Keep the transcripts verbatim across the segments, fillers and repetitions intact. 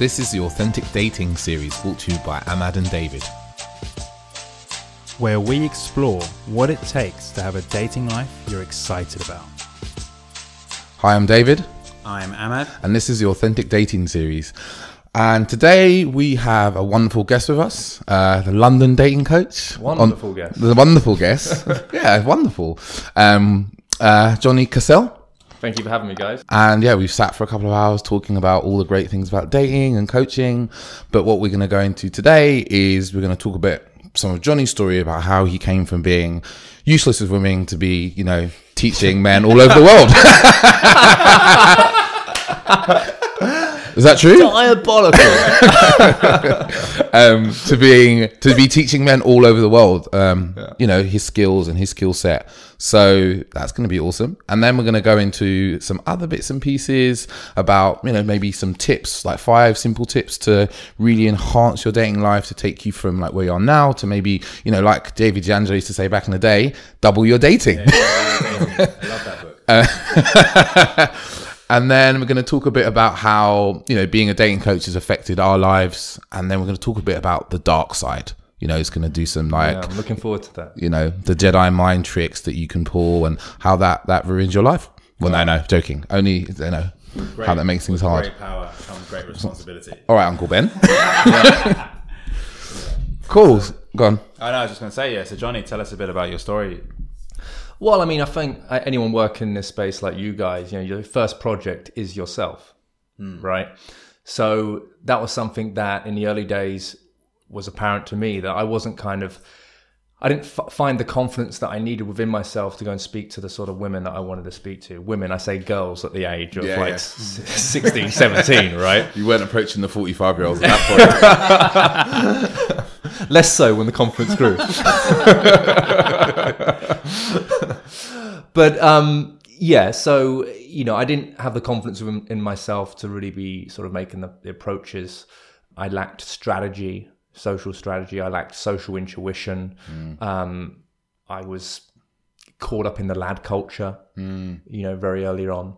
This is the Authentic Dating series brought to you by Ahmad and David, where we explore what it takes to have a dating life you're excited about. Hi, I'm David. I'm Ahmad. And this is the Authentic Dating series. And today we have a wonderful guest with us, uh, the London Dating Coach. Wonderful on, guest. The wonderful guest. Yeah, wonderful. Um, uh, Johnny Cassell. Thank you for having me, guys. And yeah, we've sat for a couple of hours talking about all the great things about dating and coaching. But what we're going to go into today is we're going to talk a bit some of Johnny's story about how he came from being useless with women to be, you know, teaching men all over the world. Is that true? Diabolical. um, to being to be teaching men all over the world, um, yeah. you know, his skills and his skill set. So that's going to be awesome. And then we're going to go into some other bits and pieces about, you know, maybe some tips, like five simple tips to really enhance your dating life, to take you from like where you are now to maybe, you know, like David D'Angelo used to say back in the day, double your dating. Yeah, yeah, I love that book. Uh, And then we're going to talk a bit about how, you know, being a dating coach has affected our lives. And then we're going to talk a bit about the dark side. You know, it's going to do some like... Yeah, I'm looking forward to that. You know, the Jedi mind tricks that you can pull and how that, that ruins your life. Well, yeah. no, no, joking. Only, you know, great, how that makes things hard. Great power comes great responsibility. All right, Uncle Ben. Cool. Go on. I know, I was just going to say, yeah. So, Johnny, tell us a bit about your story. Well, I mean, I think anyone working in this space like you guys, you know, your first project is yourself, mm. right? So that was something that in the early days was apparent to me that I wasn't kind of, I didn't f find the confidence that I needed within myself to go and speak to the sort of women that I wanted to speak to. Women, I say girls at the age of yeah, like yeah. sixteen, seventeen, right? You weren't approaching the forty-five year olds at that point. Less so when the confidence grew. But um, yeah, so, you know, I didn't have the confidence in, in myself to really be sort of making the, the approaches. I lacked strategy, social strategy. I lacked social intuition. Mm. Um, I was caught up in the lad culture, mm. you know, very early on.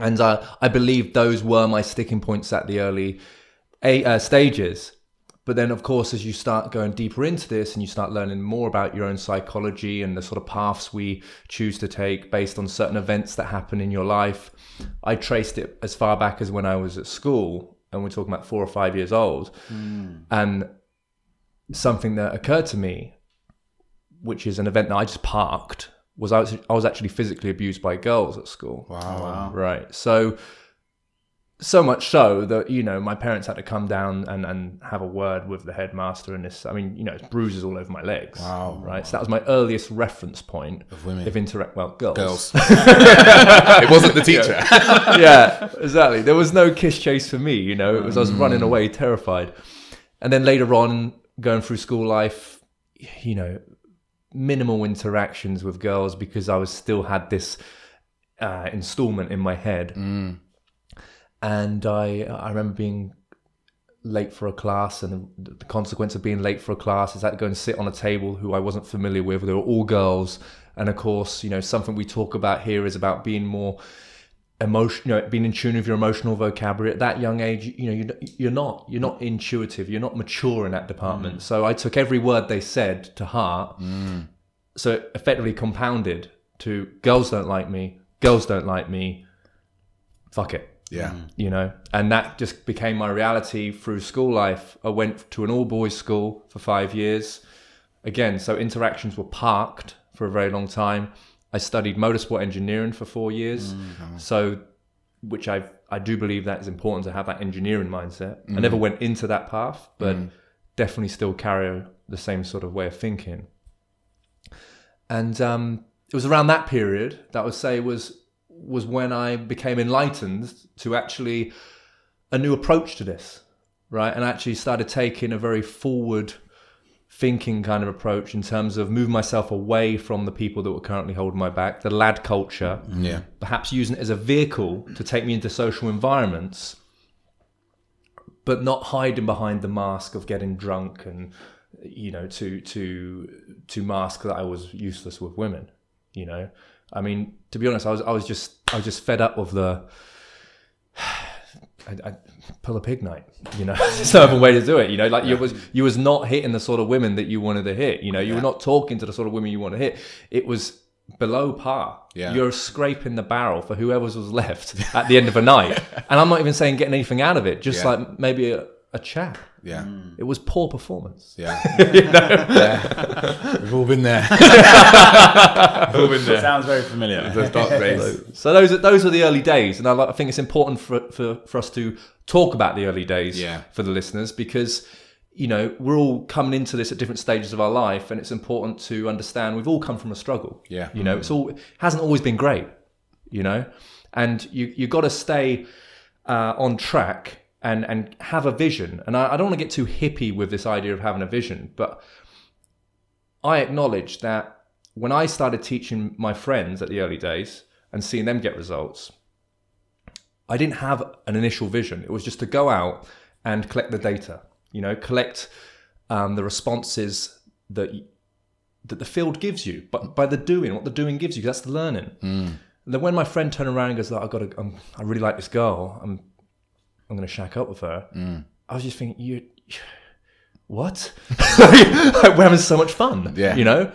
And uh, I believe those were my sticking points at the early uh, stages. But then, of course, as you start going deeper into this and you start learning more about your own psychology and the sort of paths we choose to take based on certain events that happen in your life, I traced it as far back as when I was at school, and we're talking about four or five years old. Mm. And something that occurred to me, which is an event that I just parked, was I was, I was actually physically abused by girls at school. Wow. Right. So... So much so that, you know, my parents had to come down and, and have a word with the headmaster and this. I mean, you know, it's bruises all over my legs. Wow. Right. So that was my earliest reference point of women. Of interact, well, girls. Girls. It wasn't the teacher. Yeah. Yeah, exactly. There was no kiss chase for me, you know. It was, I was running away terrified. And then later on, going through school life, you know, minimal interactions with girls because I was still had this uh, installment in my head. Mm. And I, I remember being late for a class, and the consequence of being late for a class is that I go and sit on a table who I wasn't familiar with. They were all girls. And of course, you know, something we talk about here is about being more emotional, you know, being in tune with your emotional vocabulary. At that young age, you know, you're, you're not, you're not intuitive. You're not mature in that department. Mm. So I took every word they said to heart. Mm. So it effectively compounded to girls don't like me. Girls don't like me. Fuck it. Yeah. You know, and that just became my reality through school life. I went to an all boys school for five years. Again, so interactions were parked for a very long time. I studied motorsport engineering for four years. Mm-hmm. So, which I I do believe that is important to have that engineering mindset. Mm-hmm. I never went into that path, but mm-hmm. definitely still carry the same sort of way of thinking. And um, it was around that period that I would say was... was when I became enlightened to actually a new approach to this, right? And I actually started taking a very forward thinking kind of approach in terms of moving myself away from the people that were currently holding my back, the lad culture, yeah. perhaps using it as a vehicle to take me into social environments, but not hiding behind the mask of getting drunk and, you know, to, to, to mask that I was useless with women, you know? I mean, to be honest, I was I was just I was just fed up of the I, I pull a pig night, you know. There's no other way to do it, you know. Like yeah. you was you was not hitting the sort of women that you wanted to hit, you know. You yeah. were not talking to the sort of women you want to hit. It was below par. Yeah. You're scraping the barrel for whoever was left at the end of a night. And I'm not even saying getting anything out of it. Just yeah. like maybe a, a chat. Yeah. Mm. It was poor performance. Yeah. You know? Yeah. We've all been there. We've all been there. Sounds very familiar. Those dark days. So those are, those are the early days. And I, I think it's important for, for, for us to talk about the early days yeah. for the listeners, because, you know, we're all coming into this at different stages of our life, and it's important to understand we've all come from a struggle. Yeah. You know, mm. it's all, it hasn't always been great, you know, and you, you've got to stay uh, on track. And, and have a vision. And I, I don't want to get too hippie with this idea of having a vision, but I acknowledge that when I started teaching my friends at the early days and seeing them get results, I didn't have an initial vision. It was just to go out and collect the data, you know, collect um, the responses that, that the field gives you, but by the doing, what the doing gives you, that's the learning. Mm. And then when my friend turned around and goes, oh, I've got to, I'm, I really like this girl, I'm, I'm going to shack up with her. Mm. I was just thinking, you, you what? Like, we're having so much fun, yeah. you know?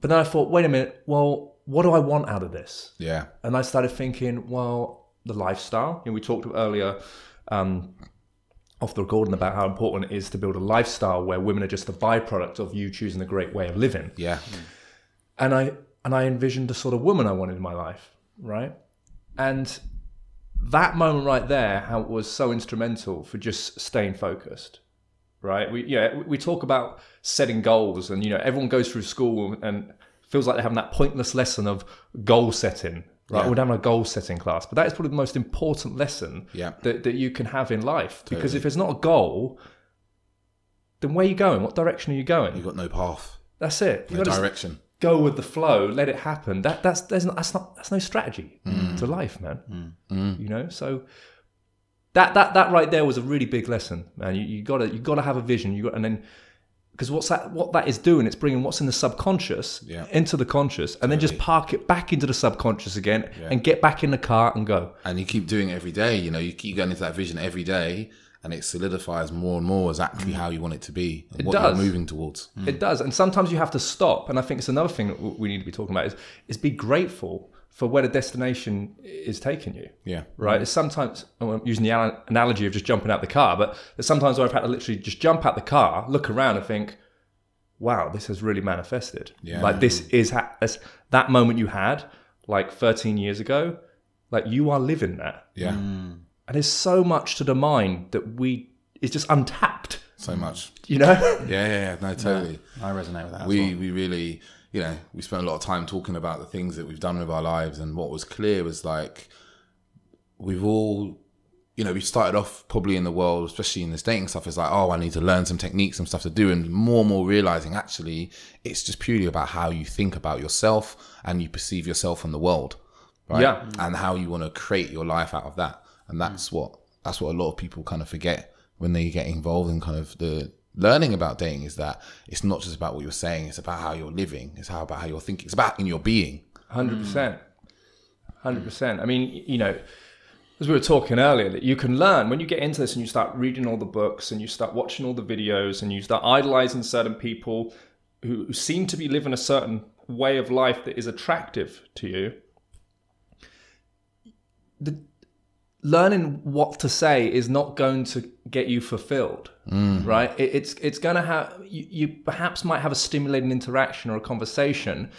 But then I thought, wait a minute, well, what do I want out of this? Yeah. And I started thinking, well, the lifestyle. You know, we talked earlier um, off the recording about how important it is to build a lifestyle where women are just the byproduct of you choosing a great way of living. Yeah. Mm. And I, and I envisioned the sort of woman I wanted in my life, right? And that moment right there, how it was so instrumental for just staying focused, right? We, yeah, we talk about setting goals, and you know, everyone goes through school and feels like they're having that pointless lesson of goal setting, right? Yeah. We're having a goal setting class, but that is probably the most important lesson yeah. that, that you can have in life, totally. Because if there's not a goal, then where are you going? What direction are you going? You've got no path. That's it. No direction. Go with the flow, let it happen. That that's there's not, that's not that's no strategy mm. to life, man. Mm. You know, so that that that right there was a really big lesson, man. You, you gotta you gotta have a vision. You got and then because what's that what that is doing? It's bringing what's in the subconscious yeah. into the conscious, and totally. Then just park it back into the subconscious again, yeah. and get back in the car and go. And you keep doing it every day. You know, you keep going into that vision every day. And it solidifies more and more exactly how you want it to be and it what does. You're moving towards. Mm. It does. And sometimes you have to stop. And I think it's another thing that we need to be talking about is, is be grateful for where the destination is taking you. Yeah. Right? It's sometimes, I'm using the analogy of just jumping out the car, but there's sometimes where I've had to literally just jump out the car, look around and think, wow, this has really manifested. Yeah. Like this is, ha this, that moment you had like thirteen years ago, like you are living that. Yeah. Mm. And there's so much to the mind that we, it's just untapped. So much. You know? Yeah, yeah, yeah. No, totally. Yeah, I resonate with that. We, as well. we really, you know, we spent a lot of time talking about the things that we've done with our lives. And what was clear was like, we've all, you know, we started off probably in the world, especially in this dating stuff, it's like, oh, I need to learn some techniques, some stuff to do. And more and more realizing actually, it's just purely about how you think about yourself and you perceive yourself and the world, right? Yeah. And how you want to create your life out of that. And that's what that's what a lot of people kind of forget when they get involved in kind of the learning about dating, is that it's not just about what you're saying, it's about how you're living, it's how about how you're thinking, it's about in your being. one hundred percent. one hundred percent. I mean, you know, as we were talking earlier, that you can learn when you get into this and you start reading all the books and you start watching all the videos and you start idolizing certain people who seem to be living a certain way of life that is attractive to you. The learning what to say is not going to get you fulfilled, mm. right? It, it's it's going to have, you, you perhaps might have a stimulating interaction or a conversation.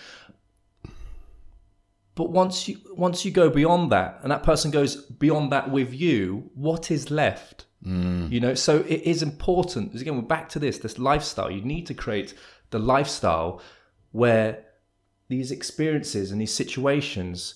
But once you, once you go beyond that and that person goes beyond that with you, what is left? Mm. You know, so it is important. Because again, we're back to this, this lifestyle. You need to create the lifestyle where these experiences and these situations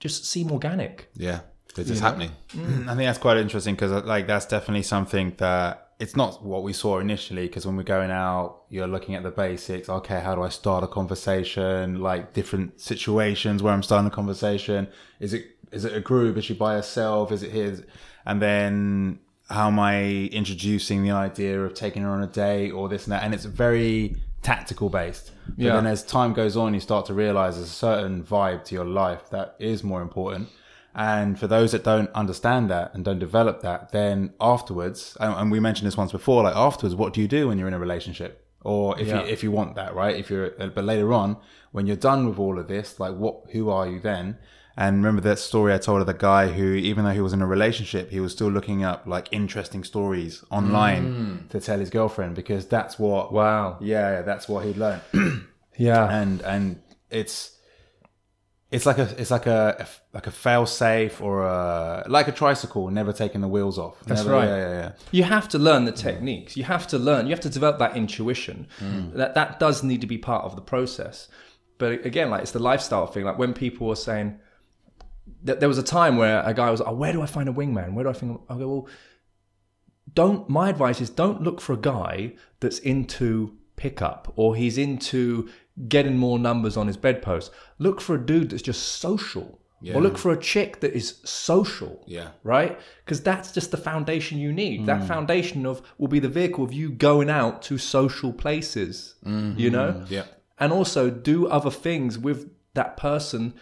just seem organic. Yeah. It's just happening. Mm. I think that's quite interesting because like that's definitely something that it's not what we saw initially, because when we're going out, you're looking at the basics. Okay, how do I start a conversation? Like different situations where I'm starting a conversation. Is it is it a group? Is she by herself? Is it his? And then how am I introducing the idea of taking her on a date or this and that? And it's very tactical based. But yeah. then as time goes on, you start to realize there's a certain vibe to your life that is more important. And for those that don't understand that and don't develop that, then afterwards, and, and we mentioned this once before, like afterwards, what do you do when you're in a relationship? Or if, yeah. you, if you want that, right? If you're, but later on, when you're done with all of this, like what, who are you then? And remember that story I told of the guy who, even though he was in a relationship, he was still looking up like interesting stories online mm. to tell his girlfriend, because that's what, wow, yeah, that's what he'd learned. Yeah. And, and it's, it's like a, it's like a, like a fail safe or a, like a tricycle, never taking the wheels off. That's never, right. Yeah, yeah, yeah. You have to learn the techniques. You have to learn, you have to develop that intuition. Mm. That, that does need to be part of the process. But again, like it's the lifestyle thing. Like when people are saying, there was a time where a guy was like, oh, where do I find a wingman? Where do I think? I go, well, don't, my advice is don't look for a guy that's into pickup or he's into getting more numbers on his bedpost. Look for a dude that's just social. Yeah. Or look for a chick that is social, yeah, right? Because that's just the foundation you need. Mm. That foundation of will be the vehicle of you going out to social places, mm-hmm. you know? Yeah. And also do other things with that person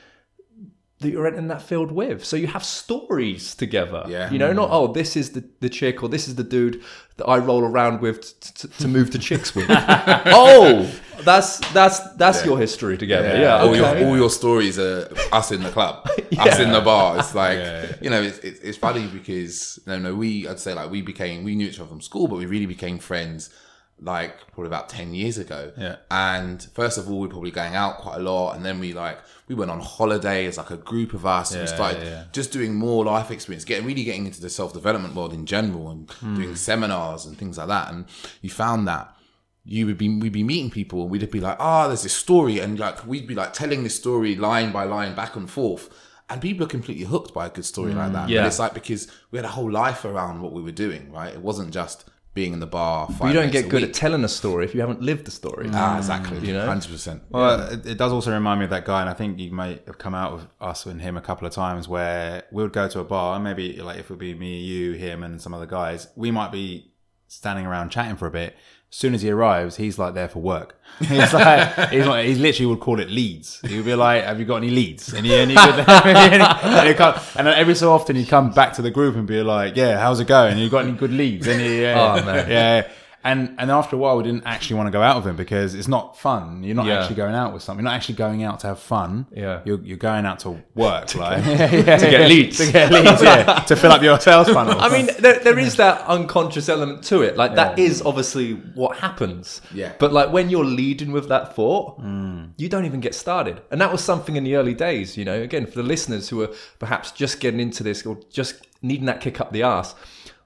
that you're in that field with. So you have stories together, yeah. you know, not, oh, this is the, the chick or this is the dude that I roll around with t t to move to chicks with. Oh, that's, that's, that's yeah. your history together. Yeah. yeah. All, okay. your, all your stories are us in the club, yeah. us in the bar. It's like, yeah. you know, it's, it's funny because, no, no, we, I'd say like we became, we knew each other from school, but we really became friends like probably about ten years ago. Yeah. And first of all, we were probably going out quite a lot. And then we like, we went on holiday as like a group of us. Yeah, and we started yeah. just doing more life experience, getting really getting into the self-development world in general and mm. doing seminars and things like that. And you found that you would be, we'd be meeting people and we'd be like, ah, oh, there's this story. And like, we'd be like telling this story line by line back and forth. And people are completely hooked by a good story mm, like that. Yeah. But it's like, because we had a whole life around what we were doing, right? It wasn't just being in the bar. Five but you don't get good week. at telling a story if you haven't lived the story. Ah, exactly. You know, hundred percent. Well, yeah. it, it does also remind me of that guy, and I think you might have come out with us and him a couple of times where we would go to a bar, and maybe like if it would be me, you, him, and some other guys, we might be standing around chatting for a bit. As soon as he arrives, he's like there for work. He's like, he's like, he literally would call it leads. He would be like, have you got any leads? And, he, and, he would, and, he come, and every so often he'd come back to the group and be like, yeah, how's it going? And you got any good leads? And he, yeah, oh, man. yeah. And, and after a while, we didn't actually want to go out with him because it's not fun. You're not yeah. actually going out with something. You're not actually going out to have fun. Yeah. You're, you're going out to work, to like. Get, yeah, yeah, to get leads. To get leads, yeah. To fill up your sales funnel. I mean, there, there is that unconscious element to it. Like, yeah. that is obviously what happens. Yeah. But, like, when you're leading with that thought, mm. you don't even get started. And that was something in the early days, you know. Again, for the listeners who are perhaps just getting into this or just needing that kick up the arse,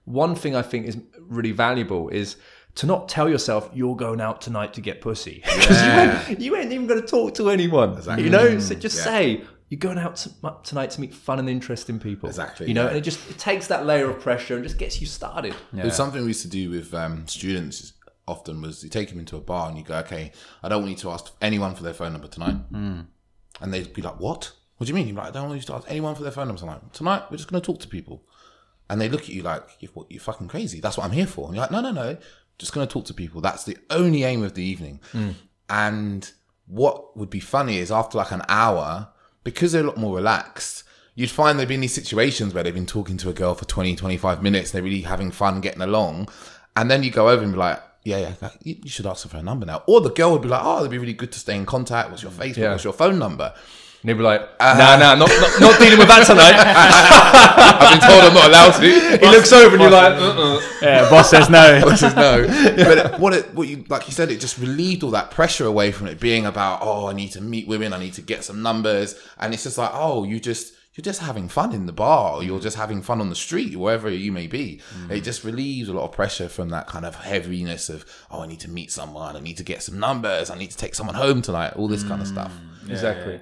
one thing I think is really valuable is to not tell yourself you're going out tonight to get pussy. Yeah. you, ain't, you ain't even going to talk to anyone. Exactly. You know, so just yeah. say you're going out to, tonight to meet fun and interesting people. Exactly. You know, yeah. and it just it takes that layer of pressure and just gets you started. Yeah. It's something we used to do with um, students often was you take them into a bar and you go, okay, I don't want you to ask anyone for their phone number tonight. Mm. And they'd be like, what? What do you mean? You're like, I don't want you to ask anyone for their phone number tonight. Tonight, we're just going to talk to people. And they look at you like, what, you're fucking crazy. That's what I'm here for. And you're like, no, no, no. Just going to talk to people. That's the only aim of the evening. Mm. And what would be funny is after like an hour, because they're a lot more relaxed, you'd find they'd be in these situations where they've been talking to a girl for twenty, twenty-five minutes. And they're really having fun, getting along. And then you go over and be like, yeah, yeah, you should ask them for a number now. Or the girl would be like, oh, it'd be really good to stay in contact. What's your Facebook? Yeah. What's your phone number? And they'd be like, uh, nah, nah, not, not, not dealing with that tonight. I've been told I'm not allowed to. Boss, he looks over and you're like, uh-uh. Yeah, boss says no. Boss says no. But what it, what you, like you said, it just relieved all that pressure away from it being about, oh, I need to meet women, I need to get some numbers. And it's just like, oh, you just, you're just having fun in the bar, or you're just having fun on the street, wherever you may be. Mm. It just relieves a lot of pressure from that kind of heaviness of, oh, I need to meet someone, I need to get some numbers, I need to take someone home tonight, all this mm. kind of stuff. Yeah, exactly. Yeah.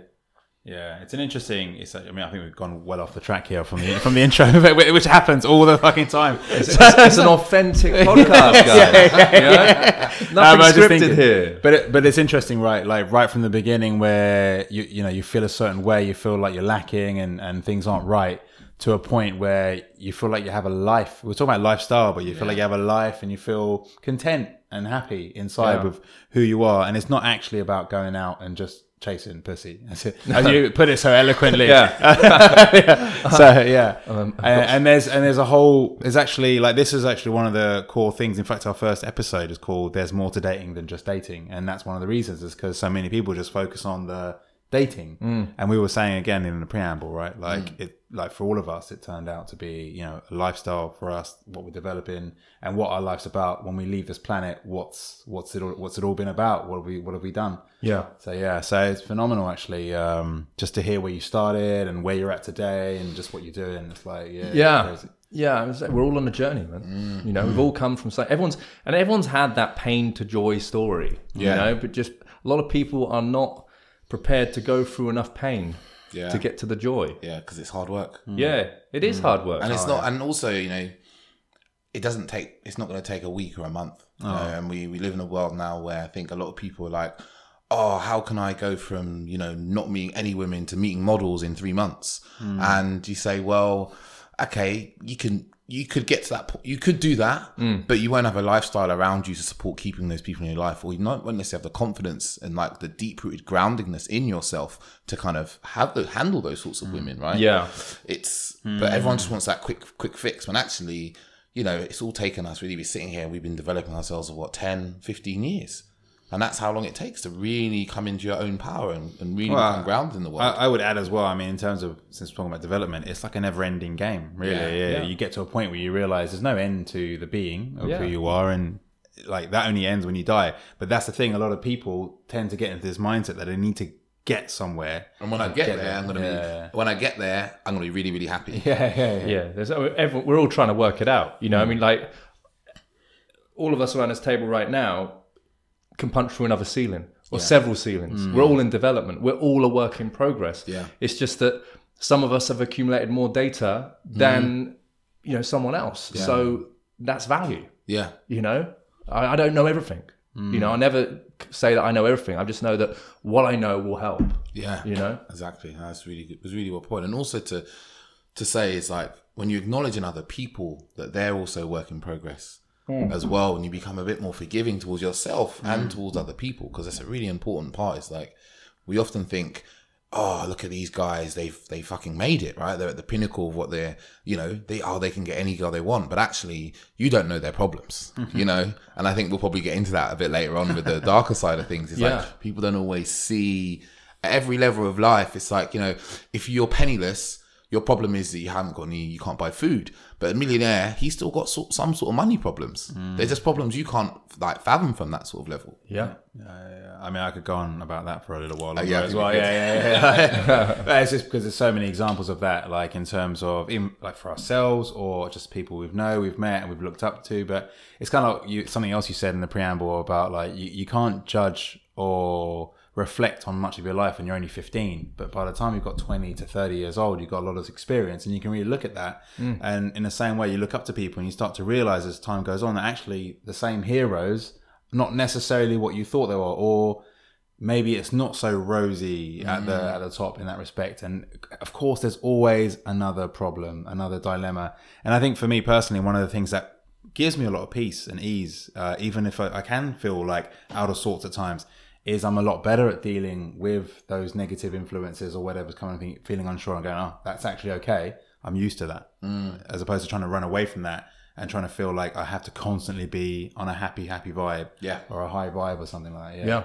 Yeah, it's an interesting. It's, I mean, I think we've gone well off the track here from the from the intro, which happens all the fucking time. It's, it's, it's an authentic podcast, guys. yeah, yeah, you know? yeah. Nothing um, scripted think, here, but it, but it's interesting, right? Like right from the beginning, where you you know you feel a certain way, you feel like you're lacking, and and things aren't right. To a point where you feel like you have a life. We're talking about lifestyle, but you feel yeah. like you have a life and you feel content and happy inside yeah. with who you are, and it's not actually about going out and just chasing pussy. As you put it so eloquently. yeah. yeah. So yeah, um, and, and there's and there's a whole. There's actually like this is actually one of the core things. In fact, our first episode is called "There's More to Dating Than Just Dating," and that's one of the reasons is because so many people just focus on the dating. Mm. And we were saying again in the preamble, right? Like mm. it, like for all of us, it turned out to be you know a lifestyle for us, what we're developing, and what our life's about when we leave this planet. What's what's it all, what's it all been about? What have we what have we done? Yeah. So yeah, so it's phenomenal actually. Um, just to hear where you started and where you're at today, and just what you're doing. It's like yeah, yeah, it's yeah. We're all on a journey, man. Mm. You know, we've all come from so everyone's and everyone's had that pain to joy story. Yeah. You know, but just a lot of people are not prepared to go through enough pain yeah. to get to the joy. Yeah, because it's hard work. Mm. Yeah, it is mm. hard work. And it's oh, not, yeah. and also, you know, it doesn't take, it's not going to take a week or a month. Oh. You know? And we, we live in a world now where I think a lot of people are like, oh, how can I go from, you know, not meeting any women to meeting models in three months? Mm. And you say, well, okay, you can, you could get to that point, you could do that, mm. but you won't have a lifestyle around you to support keeping those people in your life, or you don't necessarily have the confidence and like the deep-rooted groundingness in yourself to kind of have the, handle those sorts of mm. women, right? Yeah. It's, mm. but everyone just wants that quick, quick fix when actually, you know, it's all taken us really, we're sitting here, we've been developing ourselves for what, ten, fifteen years. And that's how long it takes to really come into your own power and, and really well, become grounded in the world. I, I would add as well, I mean, in terms of, since we're talking about development, it's like a never-ending game, really. Yeah, yeah. yeah, You get to a point where you realise there's no end to the being of yeah. who you are, and like that only ends when you die. But that's the thing, a lot of people tend to get into this mindset that they need to get somewhere. And when I get, get there, there, I'm going to yeah. be, when I get there, I'm going to be really, really happy. Yeah, yeah, yeah. yeah there's, everyone, we're all trying to work it out. You know, mm. I mean, like, all of us around this table right now, can punch through another ceiling or yeah. several ceilings. Mm. We're all in development. We're all a work in progress. Yeah. It's just that some of us have accumulated more data than, mm. you know, someone else. Yeah. So that's value. Yeah. You know, I, I don't know everything. Mm. You know, I never say that I know everything. I just know that what I know will help. Yeah. You know? Exactly. That's really good. It was really well put. And also to, to say is like, when you acknowledge in other people that they're also work in progress, as well, and you become a bit more forgiving towards yourself mm. and towards other people, because that's a really important part. It's like we often think, oh, look at these guys, they've they fucking made it, right? They're at the pinnacle of what they're, you know, they oh, they can get any girl they want, but actually you don't know their problems, mm-hmm. you know? And I think we'll probably get into that a bit later on with the darker side of things. It's yeah. like people don't always see at every level of life. It's like, you know, if you're penniless, your problem is that you haven't got any, you can't buy food. But a millionaire, he's still got sort, some sort of money problems. Mm. They're just problems you can't like fathom from that sort of level. Yeah. Uh, I mean, I could go on about that for a little while. Uh, yeah, as well. yeah, yeah, yeah, yeah. But it's just because there's so many examples of that, like in terms of in, like for ourselves or just people we've known, we've met and we've looked up to. But it's kind of like you, something else you said in the preamble about like you, you can't judge or reflect on much of your life when you're only fifteen, but by the time you've got twenty to thirty years old, you've got a lot of experience and you can really look at that. Mm. And in the same way, you look up to people and you start to realize as time goes on that actually the same heroes, not necessarily what you thought they were, or maybe it's not so rosy at mm. the at the top in that respect. And of course, there's always another problem, another dilemma. And I think for me personally, one of the things that gives me a lot of peace and ease, uh, even if I, I can feel like out of sorts at times, is I'm a lot better at dealing with those negative influences or whatever's coming, feeling unsure and going, oh, that's actually okay. I'm used to that. Mm. As opposed to trying to run away from that and trying to feel like I have to constantly be on a happy, happy vibe yeah. or a high vibe or something like that. Yeah. yeah.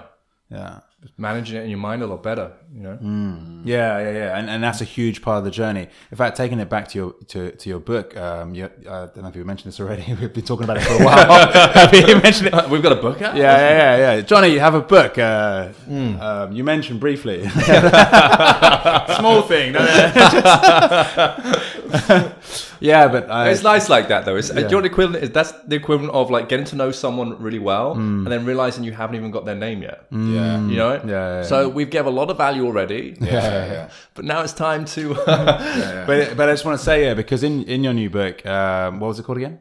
yeah. Managing it in your mind a lot better, you know? Mm. Yeah, yeah, yeah. And, and that's a huge part of the journey. In fact, taking it back to your to, to your book, um, you, uh, I don't know if you mentioned this already. We've been talking about it for a while. Have you mentioned it? We've got a book out? Yeah, yeah, yeah. yeah. Johnny, you have a book. Uh, mm. um, you mentioned briefly. Small thing. No, no, just... yeah, but... I, it's nice like that, though. It's, yeah. You're the equivalent, that's the equivalent of like getting to know someone really well mm. and then realizing you haven't even got their name yet. Mm. Yeah. You know? Yeah, yeah, so yeah. we've given a lot of value already. Yeah, yeah, yeah. But now it's time to. yeah, yeah. But but I just want to say yeah because in in your new book, um, what was it called again?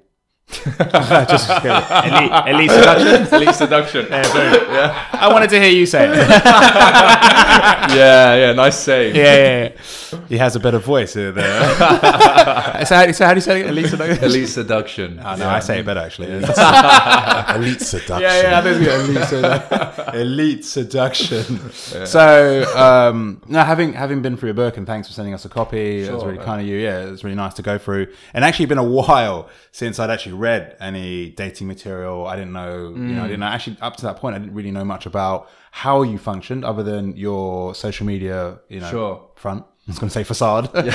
Just elite, elite seduction. Elite seduction. Yeah, yeah. I wanted to hear you say it. yeah, yeah, nice save. Yeah, yeah, yeah. He has a better voice here, there. so, how, so how do you say it? Elite seduction. Elite seduction. Oh, no, yeah. I say it better actually. Yeah. Elite seduction. Yeah, yeah, I think elite seduction. Elite seduction. Yeah. So, um, now having having been through your book, and thanks for sending us a copy. Sure, it was really kind of you. Yeah, it was really nice to go through. And actually, been a while since I'd actually read any dating material. I didn't know, mm. you know, I didn't know, actually up to that point, I didn't really know much about how you functioned other than your social media, you know, sure. front. I was going to say facade. Yeah.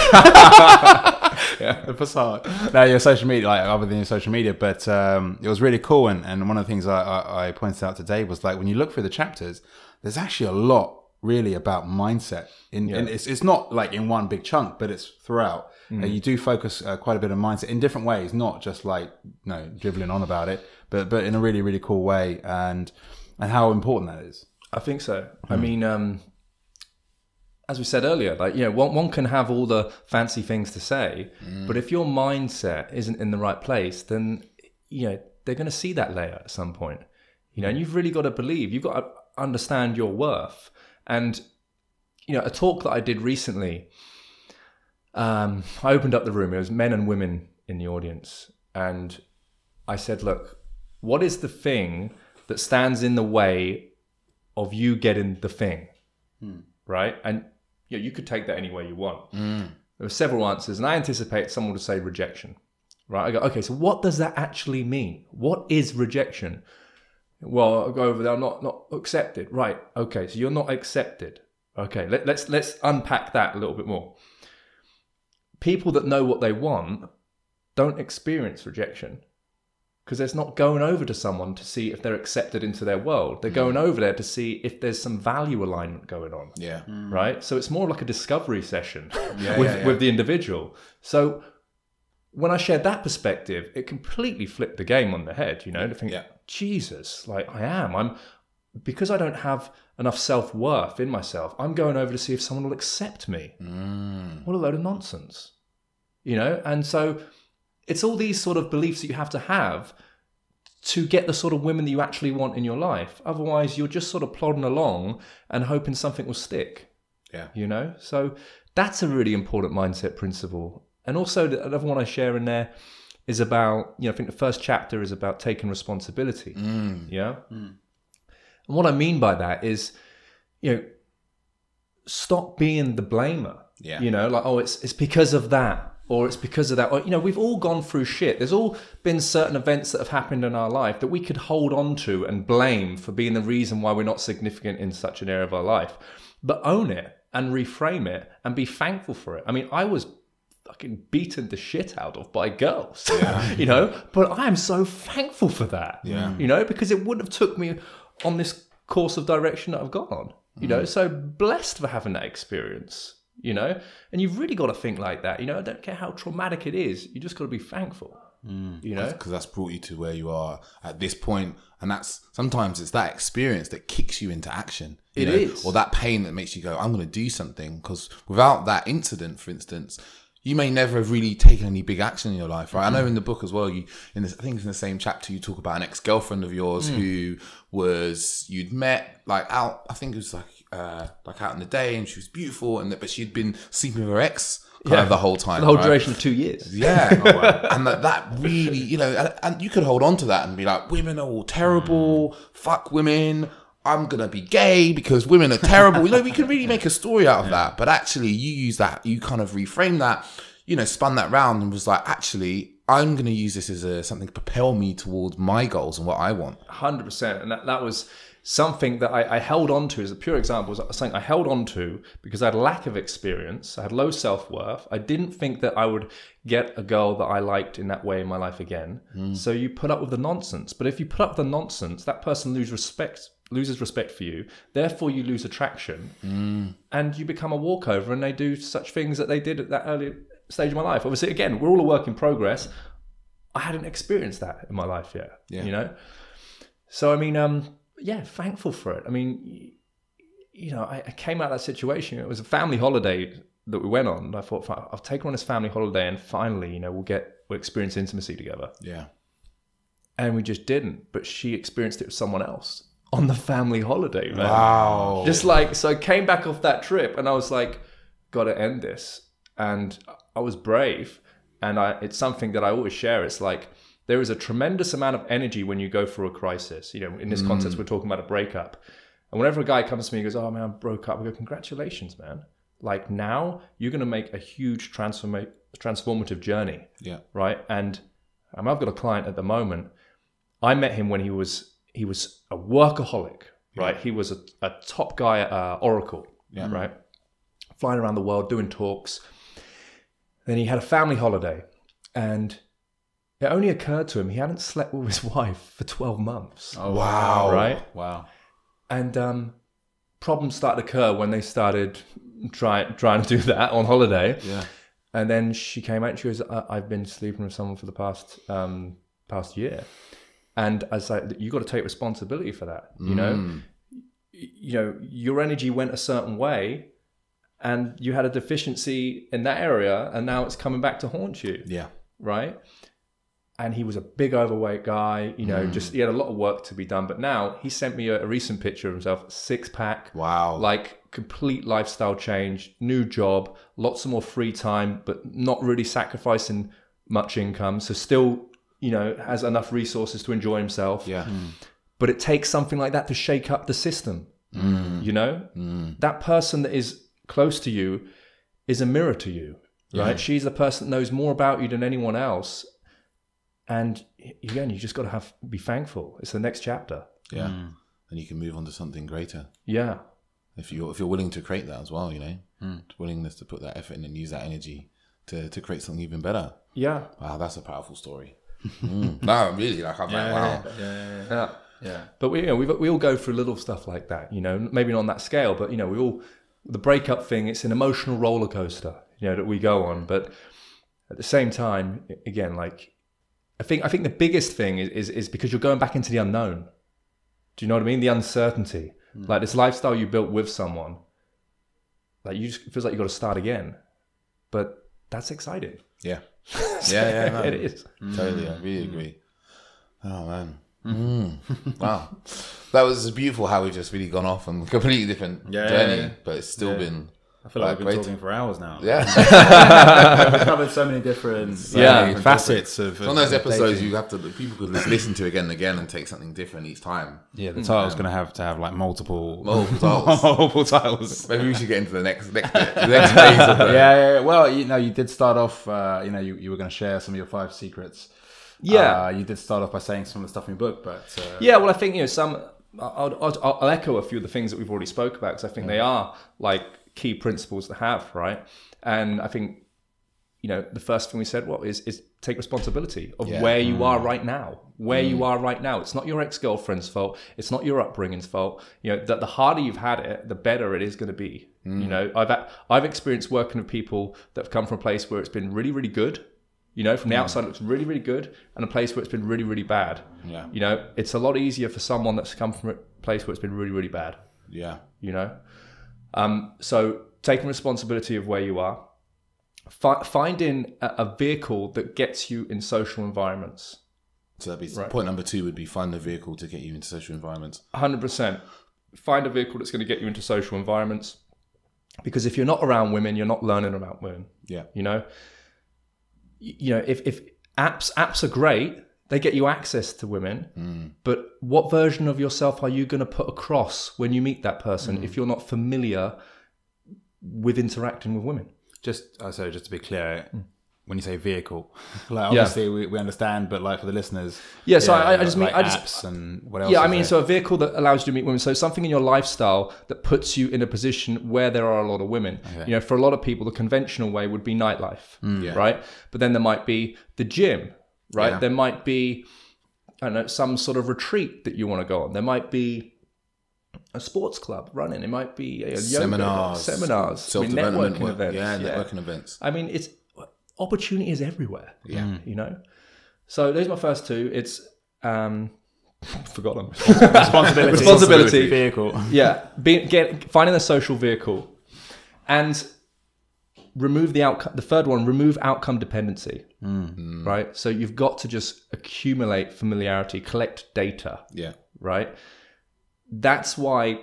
yeah. The facade. No, your social media, like other than your social media, but um, it was really cool. And, and one of the things I, I, I pointed out today was like, when you look through the chapters, there's actually a lot really about mindset. In, yeah. in it's, it's not like in one big chunk, but it's throughout. Mm. Uh, you do focus uh, quite a bit on mindset in different ways, not just like, you know, dribbling on about it, but but in a really, really cool way, and and how important that is. I think so. Mm. I mean, um, as we said earlier, like, you know, one, one can have all the fancy things to say, mm. but if your mindset isn't in the right place, then, you know, they're going to see that layer at some point, you know, and you've really got to believe, you've got to understand your worth. And, you know, a talk that I did recently, Um, I opened up the room. It was men and women in the audience. And I said, look, what is the thing that stands in the way of you getting the thing? Mm. Right? And you know, you could take that any way you want. Mm. There were several answers. And I anticipate someone would say rejection. Right? I go, okay, so what does that actually mean? What is rejection? Well, I'll go over there. I'm not, not accepted. Right. Okay, so you're not accepted. Okay, let, let's, let's unpack that a little bit more. People that know what they want don't experience rejection because they're not going over to someone to see if they're accepted into their world. They're mm. going over there to see if there's some value alignment going on. Yeah. Mm. Right? So it's more like a discovery session yeah, with, yeah, yeah. with the individual. So when I shared that perspective, it completely flipped the game on the head, you know, to think, yeah. Jesus, like I am, I'm, because I don't have enough self-worth in myself, I'm going over to see if someone will accept me. Mm. What a load of nonsense, you know? And so it's all these sort of beliefs that you have to have to get the sort of women that you actually want in your life. Otherwise, you're just sort of plodding along and hoping something will stick, yeah. you know? So that's a really important mindset principle. And also another one I share in there is about, you know, I think the first chapter is about taking responsibility, mm. yeah? Mm. And what I mean by that is, you know, stop being the blamer. Yeah. You know, like, oh, it's it's because of that, or it's because of that. Or, you know, we've all gone through shit. There's all been certain events that have happened in our life that we could hold on to and blame for being the reason why we're not significant in such an area of our life. But own it and reframe it and be thankful for it. I mean, I was fucking beaten the shit out of by girls, yeah. you know, but I am so thankful for that, yeah. you know, because it wouldn't have took me on this course of direction that I've gone on, you know, mm. so blessed for having that experience, you know, and you've really got to think like that, you know, I don't care how traumatic it is, you just got to be thankful, mm. you know, because that's brought you to where you are at this point, and that's sometimes it's that experience that kicks you into action, you it know? Is, or that pain that makes you go, I'm going to do something, because without that incident, for instance, you may never have really taken any big action in your life, right? Mm. I know in the book as well, you in this, I think it's in the same chapter, you talk about an ex-girlfriend of yours mm. who was, you'd met like out, I think it was like uh, like out in the day, and she was beautiful, and but she'd been sleeping with her ex kind yeah. of the whole time. The whole right? duration of two years. Yeah. oh, wow. And that, that really, you know, and, and you could hold on to that and be like, women are all terrible, mm. fuck women, I'm going to be gay because women are terrible. You know, we can really make a story out of yeah. that. But actually, you use that, you kind of reframe that, you know, spun that round and was like, actually, I'm going to use this as a, something to propel me towards my goals and what I want. one hundred percent. And that, that was something that I, I held on to as a pure example, was something I held on to because I had a lack of experience. I had low self-worth. I didn't think that I would get a girl that I liked in that way in my life again. Mm. So you put up with the nonsense. But if you put up with the nonsense, that person loses respect loses respect for you, therefore you lose attraction, mm. and you become a walkover, and they do such things that they did at that early stage of my life. Obviously, again, we're all a work in progress. I hadn't experienced that in my life yet, yeah. you know? So, I mean, um, yeah, thankful for it. I mean, you know, I, I came out of that situation. It was a family holiday that we went on, and I thought, I'll take her on this family holiday, and finally, you know, we'll get, we'll experience intimacy together. Yeah. And we just didn't. But she experienced it with someone else on the family holiday, man. Wow. Just like, so I came back off that trip and I was like, gotta end this. And I was brave. And I, it's something that I always share. It's like, there is a tremendous amount of energy when you go through a crisis. You know, in this mm. context, we're talking about a breakup. And whenever a guy comes to me and goes, oh man, I broke up. I go, congratulations, man. Like now you're going to make a huge transforma- transformative journey. Yeah. Right. And um, I've got a client at the moment. I met him when he was, he was a workaholic, yeah. right? He was a, a top guy at uh, Oracle, yeah. right? Flying around the world, doing talks. Then he had a family holiday and it only occurred to him he hadn't slept with his wife for twelve months. Oh, wow. Right? Wow. And um, problems started to occur when they started try, trying to do that on holiday. Yeah. And then she came out and she goes, I I've been sleeping with someone for the past um, past year. And I was like, you got to take responsibility for that. You know, mm. you know, your energy went a certain way and you had a deficiency in that area and now it's coming back to haunt you. Yeah. Right. And he was a big overweight guy, you know, mm. just, he had a lot of work to be done. But now he sent me a, a recent picture of himself, six pack. Wow. Like complete lifestyle change, new job, lots of more free time, but not really sacrificing much income. So still, you know, has enough resources to enjoy himself. Yeah. Mm. But it takes something like that to shake up the system. Mm. You know, mm. that person that is close to you is a mirror to you, right? Yeah. She's the person that knows more about you than anyone else. And again, you just got to have be thankful. It's the next chapter. Yeah, mm. and you can move on to something greater. Yeah, if you if you're willing to create that as well, you know, mm. willingness to put that effort in and use that energy to to create something even better. Yeah, wow, that's a powerful story. mm. No, really, like I'm yeah, like, wow, yeah, yeah, yeah. yeah. yeah. But we you know, we we all go through little stuff like that, you know, maybe not on that scale, but you know, we all the breakup thing. It's an emotional roller coaster, you know, that we go on. But at the same time, again, like. I think I think the biggest thing is, is is because you're going back into the unknown. Do you know what I mean? The uncertainty, mm. like this lifestyle you built with someone, like you just it feels like you got to start again, but that's exciting. Yeah, so yeah, yeah, no. It is totally. Mm. I really agree. Oh man, mm. wow, that was beautiful. How we've just really gone off on a completely different yeah, journey, yeah, yeah. but it's still yeah. been. I feel like, like we've been talking for hours now. Yeah. We've covered so many different so yeah, many different facets topics. of... It's one of those episodes you have to... People could just listen to again and again and take something different each time. Yeah, the title's um, going to have to have like multiple... Multiple titles. multiple titles. Maybe we should get into the next next, bit, the next phase of it. Yeah, yeah, yeah. Well, you know, you did start off... Uh, you know, you, you were going to share some of your five secrets. Yeah. Uh, you did start off by saying some of the stuff in your book, but... Uh, yeah, well, I think, you know, some... I'll, I'll, I'll echo a few of the things that we've already spoke about because I think yeah. they are like... key principles to have, right? And I think, you know, the first thing we said, what well, is, is take responsibility of yeah. where you mm. are right now, where mm. you are right now. It's not your ex-girlfriend's fault. It's not your upbringing's fault. You know, that the harder you've had it, the better it is going to be. Mm. You know, I've, I've experienced working with people that have come from a place where it's been really, really good. You know, from the outside, it looks really, really good, and a place where it's been really, really bad. Yeah. You know, it's a lot easier for someone that's come from a place where it's been really, really bad. Yeah. You know? Um, so taking responsibility of where you are, F finding a, a vehicle that gets you in social environments. So that'd be right. point number two would be find a vehicle to get you into social environments. one hundred percent. Find a vehicle that's going to get you into social environments, because if you're not around women, you're not learning about women. Yeah. You know, you know, if, if apps, apps are great, they get you access to women, mm. but what version of yourself are you going to put across when you meet that person mm. if you're not familiar with interacting with women? Just oh, so just to be clear, mm. when you say vehicle, like obviously yeah. we, we understand, but like for the listeners, yeah. So yeah, I, I just like mean I just apps and what else? Yeah, I mean, there? so a vehicle that allows you to meet women, so something in your lifestyle that puts you in a position where there are a lot of women. Okay. You know, for a lot of people, the conventional way would be nightlife, mm. yeah. right? But then there might be the gym. Right. Yeah. There might be, I don't know, some sort of retreat that you want to go on. There might be a sports club running. It might be a seminars, yoga, seminars, self-development, I mean, networking events. Yeah, yeah, networking events. I mean, it's opportunity is everywhere. Yeah. You know? So those are my first two. It's, um, forgot them. Responsibility. Responsibility. Responsibility. Vehicle. Yeah. Be, get, finding a social vehicle. And remove the outcome. The third one, remove outcome dependency, mm-hmm. right? So you've got to just accumulate familiarity, collect data, yeah, right? That's why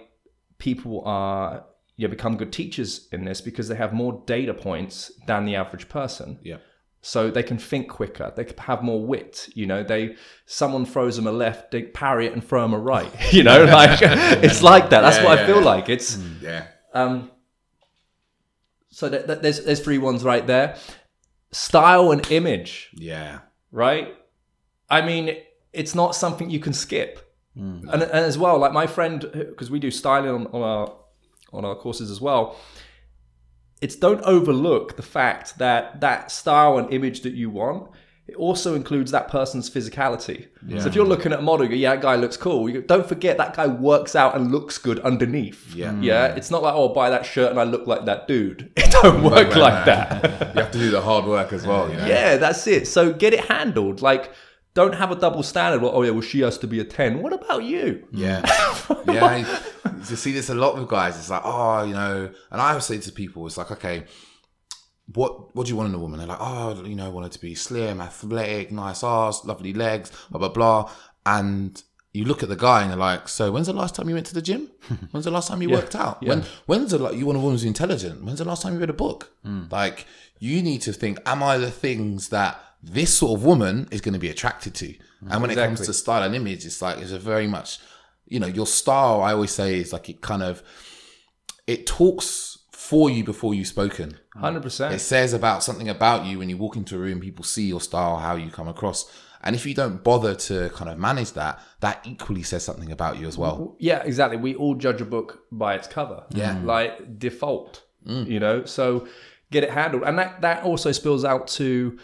people are, you know, become good teachers in this, because they have more data points than the average person. Yeah. So they can think quicker. They can have more wit. You know, they someone throws them a left, they parry it and throw them a right. You know, like it's like that. That's yeah, what yeah, I feel yeah. like. It's yeah. Um. So that, that there's there's three ones right there. Style and image. Yeah. Right. I mean, it's not something you can skip. Mm-hmm. And, and as well, like my friend, because we do styling on, on our on our courses as well. It's don't overlook the fact that that style and image that you want, it also includes that person's physicality. Yeah. So if you're looking at a model, you go, yeah, that guy looks cool. You go, don't forget that guy works out and looks good underneath. Yeah. Yeah. It's not like, oh, buy that shirt and I look like that dude. It don't work right, like man. that. You have to do the hard work as well. You know? Yeah, that's it. So get it handled. Like, don't have a double standard. Well, oh yeah, well she has to be a ten. What about you? Yeah, yeah. You see this a lot with guys. It's like, oh, you know. And I always say to people, it's like, okay, what what do you want in a woman? They're like, oh, you know, I want her to be slim, athletic, nice ass, lovely legs, blah blah blah. And you look at the guy and you're like, so when's the last time you went to the gym? When's the last time you yeah. worked out? Yeah. When when's the like you want a woman who's intelligent? When's the last time you read a book? Mm. Like, you need to think, am I the things that this sort of woman is going to be attracted to? And when exactly. it comes to style and image, it's like, it's a very much, you know, your style, I always say, is like, it kind of, it talks for you before you've spoken. one hundred percent. It says about something about you when you walk into a room, people see your style, how you come across. And if you don't bother to kind of manage that, that equally says something about you as well. Yeah, exactly. We all judge a book by its cover. Yeah. Like default, mm. you know, so get it handled. And that, that also spills out to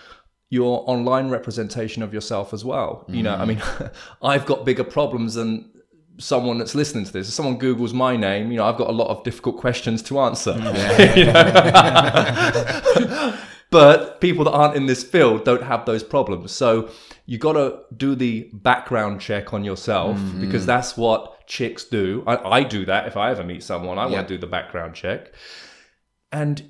your online representation of yourself as well. You know, mm. I mean, I've got bigger problems than someone that's listening to this. If someone Googles my name, you know, I've got a lot of difficult questions to answer. Yeah. You know? But people that aren't in this field don't have those problems. So you got to do the background check on yourself, mm. because that's what chicks do. I, I do that if I ever meet someone. I yeah. want to do the background check. And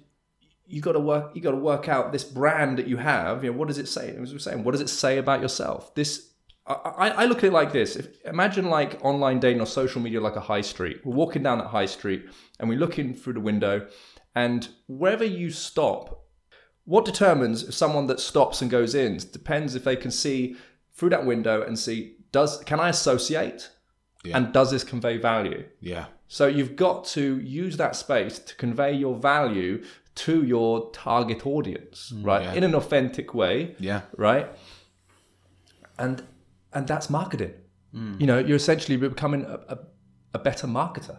You got to work. You got to work out this brand that you have. You know, what does it say? As we were saying, what does it say about yourself? This, I, I look at it like this. If, imagine like online dating or social media, like a high street. We're walking down that high street and we look in through the window, and wherever you stop, what determines if someone that stops and goes in depends if they can see through that window and see, does can I associate, yeah. and does this convey value? Yeah. So you've got to use that space to convey your value to your target audience, right? Yeah. In an authentic way, yeah, right? And and that's marketing. Mm. You know, you're essentially becoming a, a, a better marketer.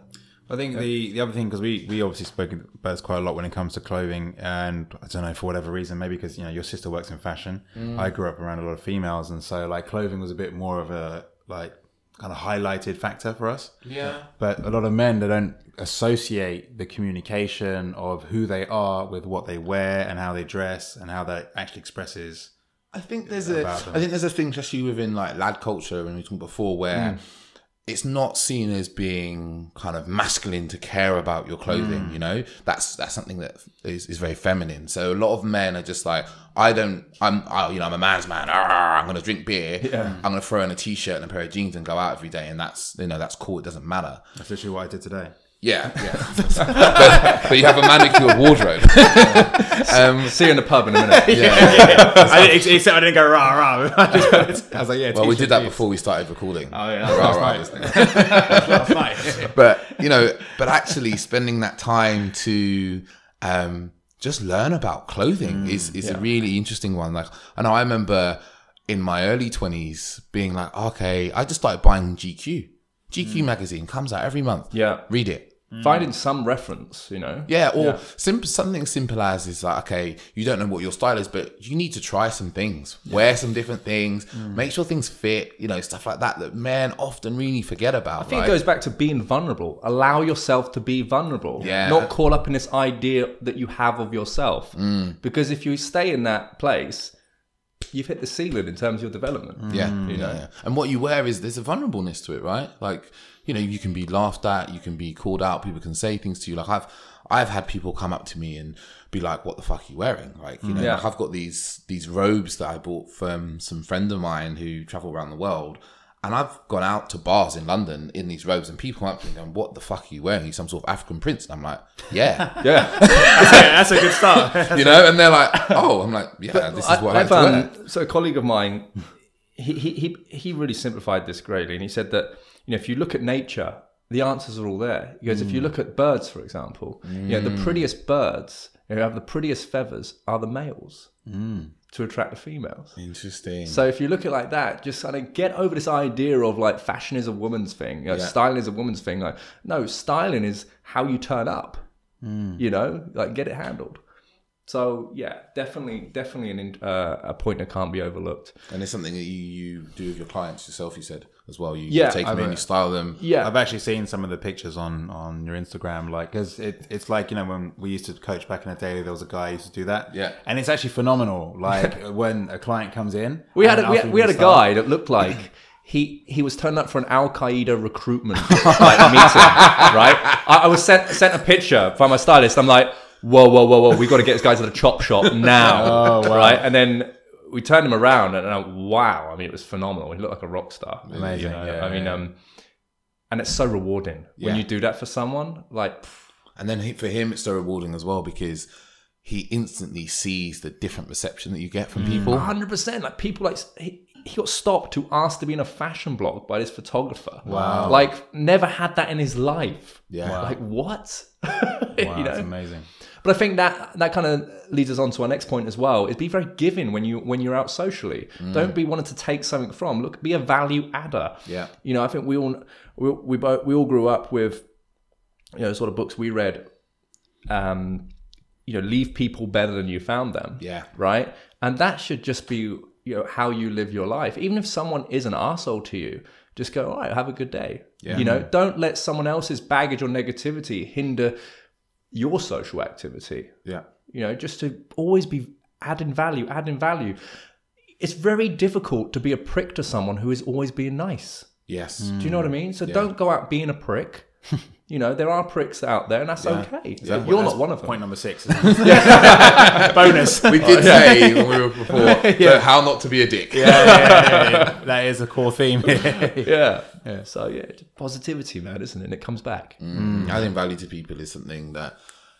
I think yeah. the, the other thing, because we, we obviously spoke about this quite a lot when it comes to clothing, and I don't know, for whatever reason, maybe because, you know, your sister works in fashion. Mm. I grew up around a lot of females, and so like clothing was a bit more of a like kind of highlighted factor for us. Yeah. But a lot of men, they don't associate the communication of who they are with what they wear and how they dress and how that actually expresses. I think there's a, them. I think there's a thing, especially within like lad culture, when we talked before, where mm. it's not seen as being kind of masculine to care about your clothing. Mm. You know, that's that's something that is, is very feminine. So a lot of men are just like, I don't, I'm, I, you know, I'm a man's man. Arr, I'm going to drink beer. Yeah. I'm going to throw in a t-shirt and a pair of jeans and go out every day, and that's, you know, that's cool. It doesn't matter. That's literally what I did today. Yeah, yeah. but, but you have a manicure wardrobe. um, See you in the pub in a minute. Yeah, yeah, yeah. I, except I didn't go rah rah. I, just, I was like, yeah. Well, we did that please. before we started recording. Oh yeah, that was rah, last rah, night. Last night. But you know, but actually spending that time to um, just learn about clothing mm, is is yeah. a really interesting one. Like, I know I remember in my early twenties being like, okay, I just started buying G Q. G Q mm. magazine comes out every month. Yeah, read it. Finding some reference, you know. Yeah, or yeah. Simple, something simple as is like, okay, you don't know what your style is, but you need to try some things. Yeah. Wear some different things. Mm. Make sure things fit, you know, stuff like that that men often really forget about. I think right? it goes back to being vulnerable. Allow yourself to be vulnerable. Yeah. Not caught up in this idea that you have of yourself. Mm. Because if you stay in that place, you've hit the ceiling in terms of your development. Mm, yeah, you know? yeah, yeah. And what you wear is, there's a vulnerableness to it, right? Like, you know, you can be laughed at, you can be called out, people can say things to you. Like I've, I've had people come up to me and be like, "What the fuck are you wearing?" Like, you know, yeah. like I've got these these robes that I bought from some friend of mine who travel around the world. And I've gone out to bars in London in these robes, and people are going, "What the fuck are you wearing? Are you some sort of African prince?" And I'm like, "Yeah, yeah, that's, a, that's a good start." That's you know, and they're like, "Oh," I'm like, "Yeah, but this is what I, I like um, to wear." So a colleague of mine, he he he really simplified this greatly, and he said that you know if you look at nature, the answers are all there. He goes, mm. if you look at birds, for example, mm. you know the prettiest birds who you know, have the prettiest feathers are the males. Mm. To attract the females. Interesting. So if you look at it like that, just kind of get over this idea of like fashion is a woman's thing, you know, yeah. styling is a woman's thing. Like, no, styling is how you turn up. Mm. You know, like get it handled. So yeah, definitely, definitely an, uh, a point that can't be overlooked. And it's something that you, you do with your clients yourself. You said as well. You, yeah, you take them in, you style them. Yeah, I've actually seen some of the pictures on on your Instagram. Like, because it, it's like you know when we used to coach back in the day, there was a guy who used to do that. Yeah, and it's actually phenomenal. Like when a client comes in, we had a, we had, we had a guy that looked like. He he was turned up for an Al Qaeda recruitment like, meeting, right? I, I was sent sent a picture by my stylist. I'm like, whoa, whoa, whoa, whoa, we got to get this guy to the chop shop now, oh, wow. right? And then we turned him around and uh, wow, I mean, it was phenomenal. He looked like a rock star. Amazing, you know? yeah, I mean, yeah. um, and it's so rewarding yeah. when you do that for someone. Like, pff. And then he, for him, it's so rewarding as well because he instantly sees the different reception that you get from mm. people. one hundred percent, like people like... He, He got stopped to ask to be in a fashion blog by this photographer. Wow. Like, never had that in his life. Yeah. Wow. Like, what? Wow, you know? That's amazing. But I think that that kind of leads us on to our next point as well, is be very giving when, you, when you're out socially. Mm. Don't be wanting to take something from. Look, be a value adder. Yeah. You know, I think we all, we, we, both, we all grew up with, you know, sort of books we read, um, you know, leave people better than you found them. Yeah. Right? And that should just be... you know, how you live your life. Even if someone is an arsehole to you, just go, all right, have a good day. Yeah. You know, don't let someone else's baggage or negativity hinder your social activity. Yeah. You know, just to always be adding value, adding value. It's very difficult to be a prick to someone who is always being nice. Yes. Mm. Do you know what I mean? So yeah. don't go out being a prick. You know, there are pricks out there and that's yeah. okay. Exactly. You're that's not one of them. Point number six. Bonus. We did say when we were before, yeah. how not to be a dick. Yeah, yeah, yeah, yeah. That is a core theme. yeah. yeah. So yeah, positivity, man, isn't it? And it comes back. Mm, I think value to people is something that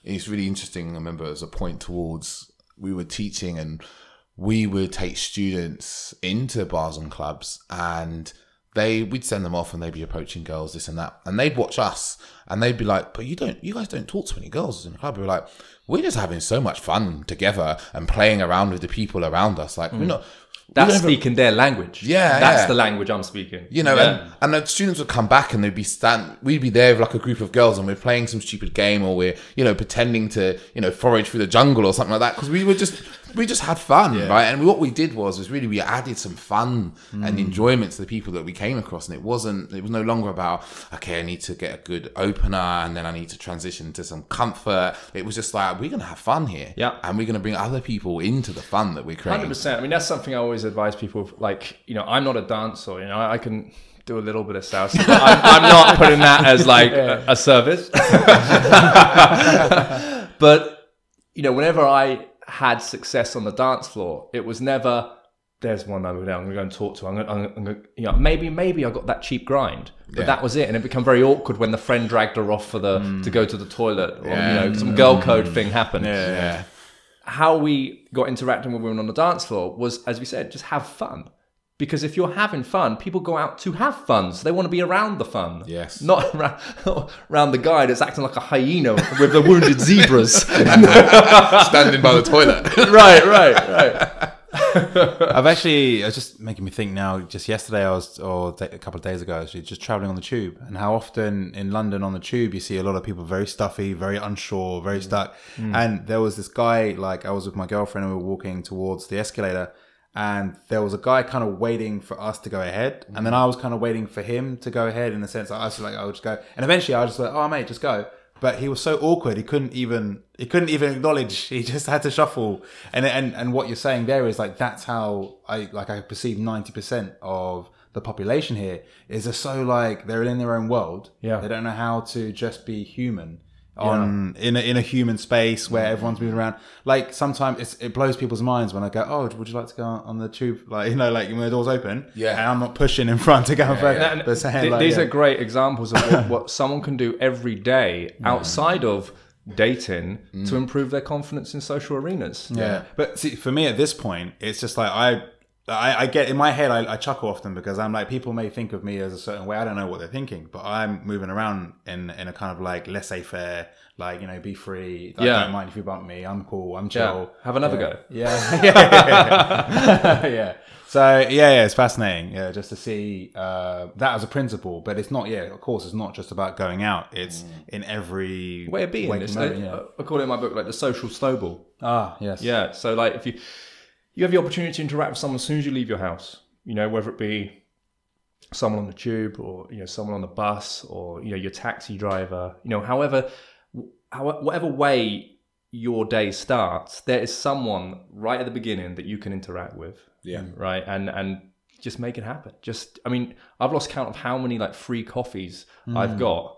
is really interesting. I remember as a point towards, we were teaching and we would take students into bars and clubs and... They, we'd send them off and they'd be approaching girls, this and that. And they'd watch us and they'd be like, but you don't, you guys don't talk to any girls in the club. We were like, we're just having so much fun together and playing around with the people around us. Like, mm. we're not... That's speaking their language. Yeah, That's yeah. the language I'm speaking. You know, yeah. and, and the students would come back and they'd be stand, we'd be there with like a group of girls and we're playing some stupid game or we're, you know, pretending to, you know, forage through the jungle or something like that. Because we were just, we just had fun, yeah. right? And what we did was, was really we added some fun mm. and enjoyment to the people that we came across. And it wasn't, it was no longer about, okay, I need to get a good opener and then I need to transition to some comfort. It was just like, we're going to have fun here. Yeah. And we're going to bring other people into the fun that we're creating. one hundred percent. I mean, that's something I always advise people, like, you know, I'm not a dancer, you know, I can do a little bit of salsa, but I'm, I'm not putting that as like yeah. a, a service. But, you know, whenever I had success on the dance floor, it was never, there's one over there, I'm going to go and talk to, I'm going, I'm, I'm going, you know, maybe, maybe I got that cheap grind, but yeah. that was it. And it became very awkward when the friend dragged her off for the, mm. to go to the toilet or, yeah. you know, some girl code mm. thing happened. Yeah. yeah. How we got interacting with women on the dance floor was, as we said, just have fun. Because if you're having fun, people go out to have fun. So they want to be around the fun. Yes. Not around, not around the guy that's acting like a hyena with the wounded zebras. Standing by the toilet. Right, right, right. I've actually, it's just making me think now, just yesterday I was, or a couple of days ago, I was just traveling on the tube. And how often in London on the tube, you see a lot of people very stuffy, very unsure, very stuck. Mm. And there was this guy, like I was with my girlfriend and we were walking towards the escalator. And there was a guy kind of waiting for us to go ahead. And then I was kind of waiting for him to go ahead in the sense that I was like, I'll just go. And eventually I was just like, oh mate, just go. but he was so awkward. He couldn't even, he couldn't even acknowledge. He just had to shuffle. And, and, and what you're saying there is like, that's how I, like I perceive ninety percent of the population here is they're so like, they're in their own world. Yeah. They don't know how to just be human. On yeah. in a, in a human space where everyone's moving around. Like sometimes it's, it blows people's minds when I go, oh, would you like to go on the tube? Like, you know, like when the door's open, yeah. And I'm not pushing in front to go yeah, first. Yeah. But saying, th like, these yeah. are great examples of what, what someone can do every day outside of dating mm. to improve their confidence in social arenas. Yeah. yeah, but see, for me at this point, it's just like I. I, I get in my head, I, I chuckle often because I'm like, people may think of me as a certain way. I don't know what they're thinking, but I'm moving around in, in a kind of like laissez-faire, like, you know, be free. Like, yeah. Don't mind if you bump me. I'm cool. I'm chill. Yeah. Have another yeah. go. Yeah. yeah. yeah. So yeah, yeah, it's fascinating. Yeah. Just to see, uh, that as a principle, but it's not, yeah, of course, it's not just about going out. It's mm. in every way of being. Moment, like, yeah. I call it in my book, like the social snowball. Ah, yes. Yeah. So like if you, you have the opportunity to interact with someone as soon as you leave your house, you know, whether it be someone on the tube or, you know, someone on the bus or, you know, your taxi driver, you know, however, whatever way your day starts, there is someone right at the beginning that you can interact with. Yeah. Right. And, and just make it happen. Just, I mean, I've lost count of how many like free coffees mm. I've got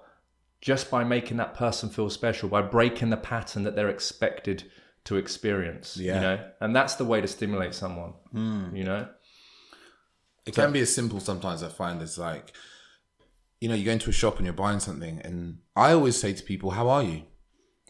just by making that person feel special, by breaking the pattern that they're expected to experience, yeah. you know, and that's the way to stimulate someone, mm. you know. It so, can be as simple sometimes, I find, as like, you know, you go into a shop and you're buying something, and I always say to people, how are you?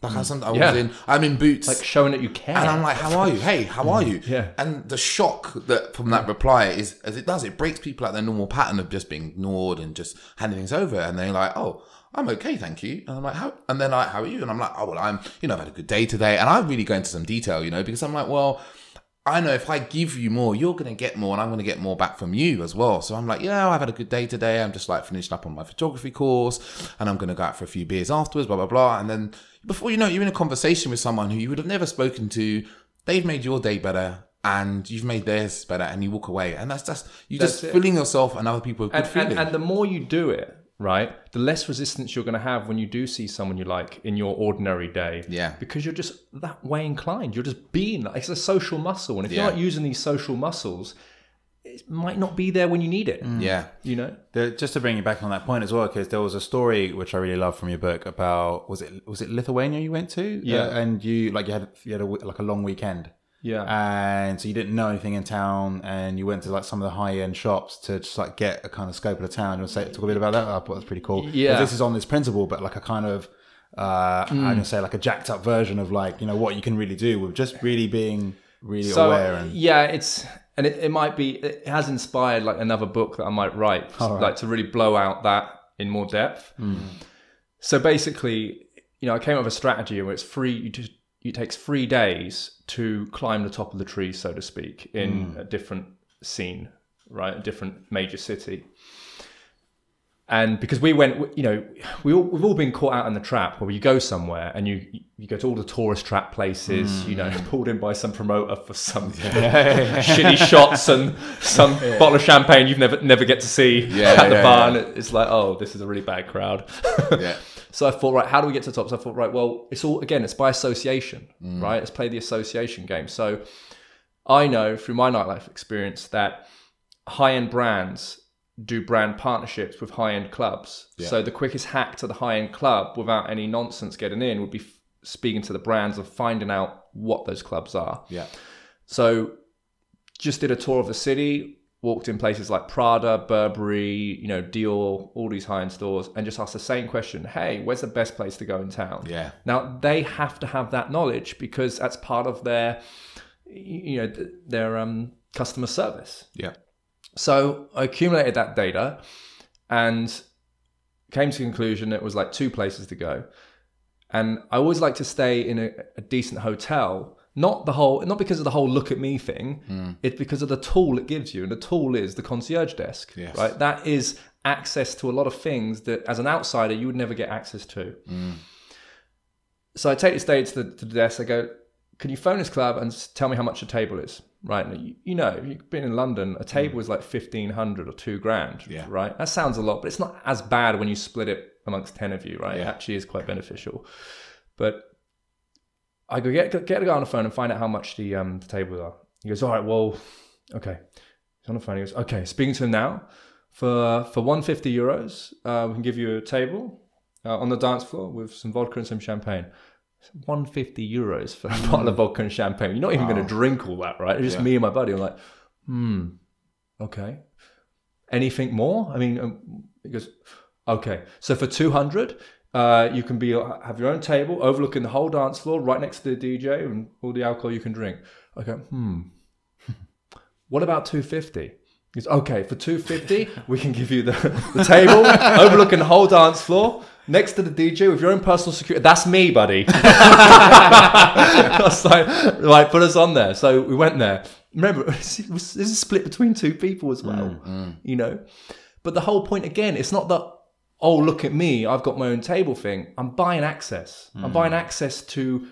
Like mm. I, some, I yeah. was in, I'm in Boots. Like showing that you care. And I'm like, how are you? Hey, how are you? Yeah. And the shock that from that reply is, as it does, it breaks people out their normal pattern of just being ignored and just handing things over. And they're like, oh, I'm okay, thank you. And I'm like, how? And then like, how are you? And I'm like, oh, well, I'm, you know, I've had a good day today. And I really go into some detail, you know, because I'm like, well, I know if I give you more, you're going to get more and I'm going to get more back from you as well. So I'm like, yeah, I've had a good day today. I'm just like finishing up on my photography course and I'm going to go out for a few beers afterwards, blah, blah, blah. And then before you know it, you're in a conversation with someone who you would have never spoken to. They've made your day better and you've made theirs better and you walk away. And that's just, you're that's just it. filling yourself and other people with good and, feeling. And, and the more you do it, right, the less resistance you're going to have when you do see someone you like in your ordinary day. Yeah. Because you're just that way inclined. You're just being, like, it's a social muscle. And if yeah. you're not using these social muscles, it might not be there when you need it. Mm. Yeah. You know? The, just to bring you back on that point as well, because there was a story which I really love from your book about, was it was it Lithuania you went to? Yeah. Uh, and you, like, you had, you had a, like a long weekend. Yeah. And so you didn't know anything in town and you went to like some of the high end shops to just like get a kind of scope of the town. You want to say, talk a bit about that? I thought that's pretty cool. Yeah. This is on this principle, but like a kind of, uh, mm. I'm going to say like a jacked up version of like, you know, what you can really do with just really being really so, aware. And yeah, it's, and it, it might be, it has inspired like another book that I might write, just, right. like to really blow out that in more depth. Mm. So basically, you know, I came up with a strategy where it's free, you just, it takes three days to climb the top of the tree, so to speak, in mm. a different scene, right? A different major city. And because we went, you know, we all, we've all been caught out in the trap where you go somewhere and you you go to all the tourist trap places, mm. you know, pulled in by some promoter for some yeah. shitty shots and some yeah. bottle of champagne you've never never get to see yeah, at yeah, the bar. Yeah. And it's like, oh, this is a really bad crowd. yeah. So I thought, right, how do we get to the top? So I thought, right, well, it's all, again, it's by association, mm. right? Let's play the association game. So I know through my nightlife experience that high-end brands do brand partnerships with high-end clubs. Yeah. So the quickest hack to the high-end club without any nonsense getting in would be speaking to the brands and finding out what those clubs are. Yeah. So just did a tour of the city, walked in places like Prada, Burberry, you know, Dior, all these high-end stores, and just asked the same question, hey, where's the best place to go in town? Yeah. Now, they have to have that knowledge because that's part of their, you know, their um, customer service. Yeah. So I accumulated that data and came to the conclusion it was like two places to go. And I always like to stay in a, a decent hotel. Not the whole, not because of the whole look at me thing. Mm. It's because of the tool it gives you, and the tool is the concierge desk. Yes. Right, that is access to a lot of things that, as an outsider, you would never get access to. Mm. So I take this data to the, to the desk. I go, can you phone this club and tell me how much a table is, right? And you, you know, you've been in London, a table is like fifteen hundred or two grand, yeah. right? That sounds a lot, but it's not as bad when you split it amongst ten of you, right? Yeah. It actually is quite beneficial. But I go, get, get a guy on the phone and find out how much the, um, the tables are. He goes, all right, well, okay. He's on the phone, he goes, okay, speaking to him now, for for one hundred fifty euros, uh, we can give you a table uh, on the dance floor with some vodka and some champagne. one hundred fifty euros for a bottle of vodka and champagne. You're not even wow. going to drink all that, right? It's just yeah. me and my buddy. I'm like, hmm, okay. Anything more? I mean, um, it goes, okay. So for two hundred, uh, you can be have your own table overlooking the whole dance floor right next to the D J and all the alcohol you can drink. Okay, hmm. What about two hundred fifty? He goes, okay, for two hundred fifty, we can give you the, the table overlooking the whole dance floor. Next to the D J with your own personal security. That's me, buddy. I was like, like, put us on there. So we went there. Remember, this is split between two people as well, mm, mm. you know. But the whole point, again, it's not that, oh, look at me, I've got my own table thing. I'm buying access. Mm. I'm buying access to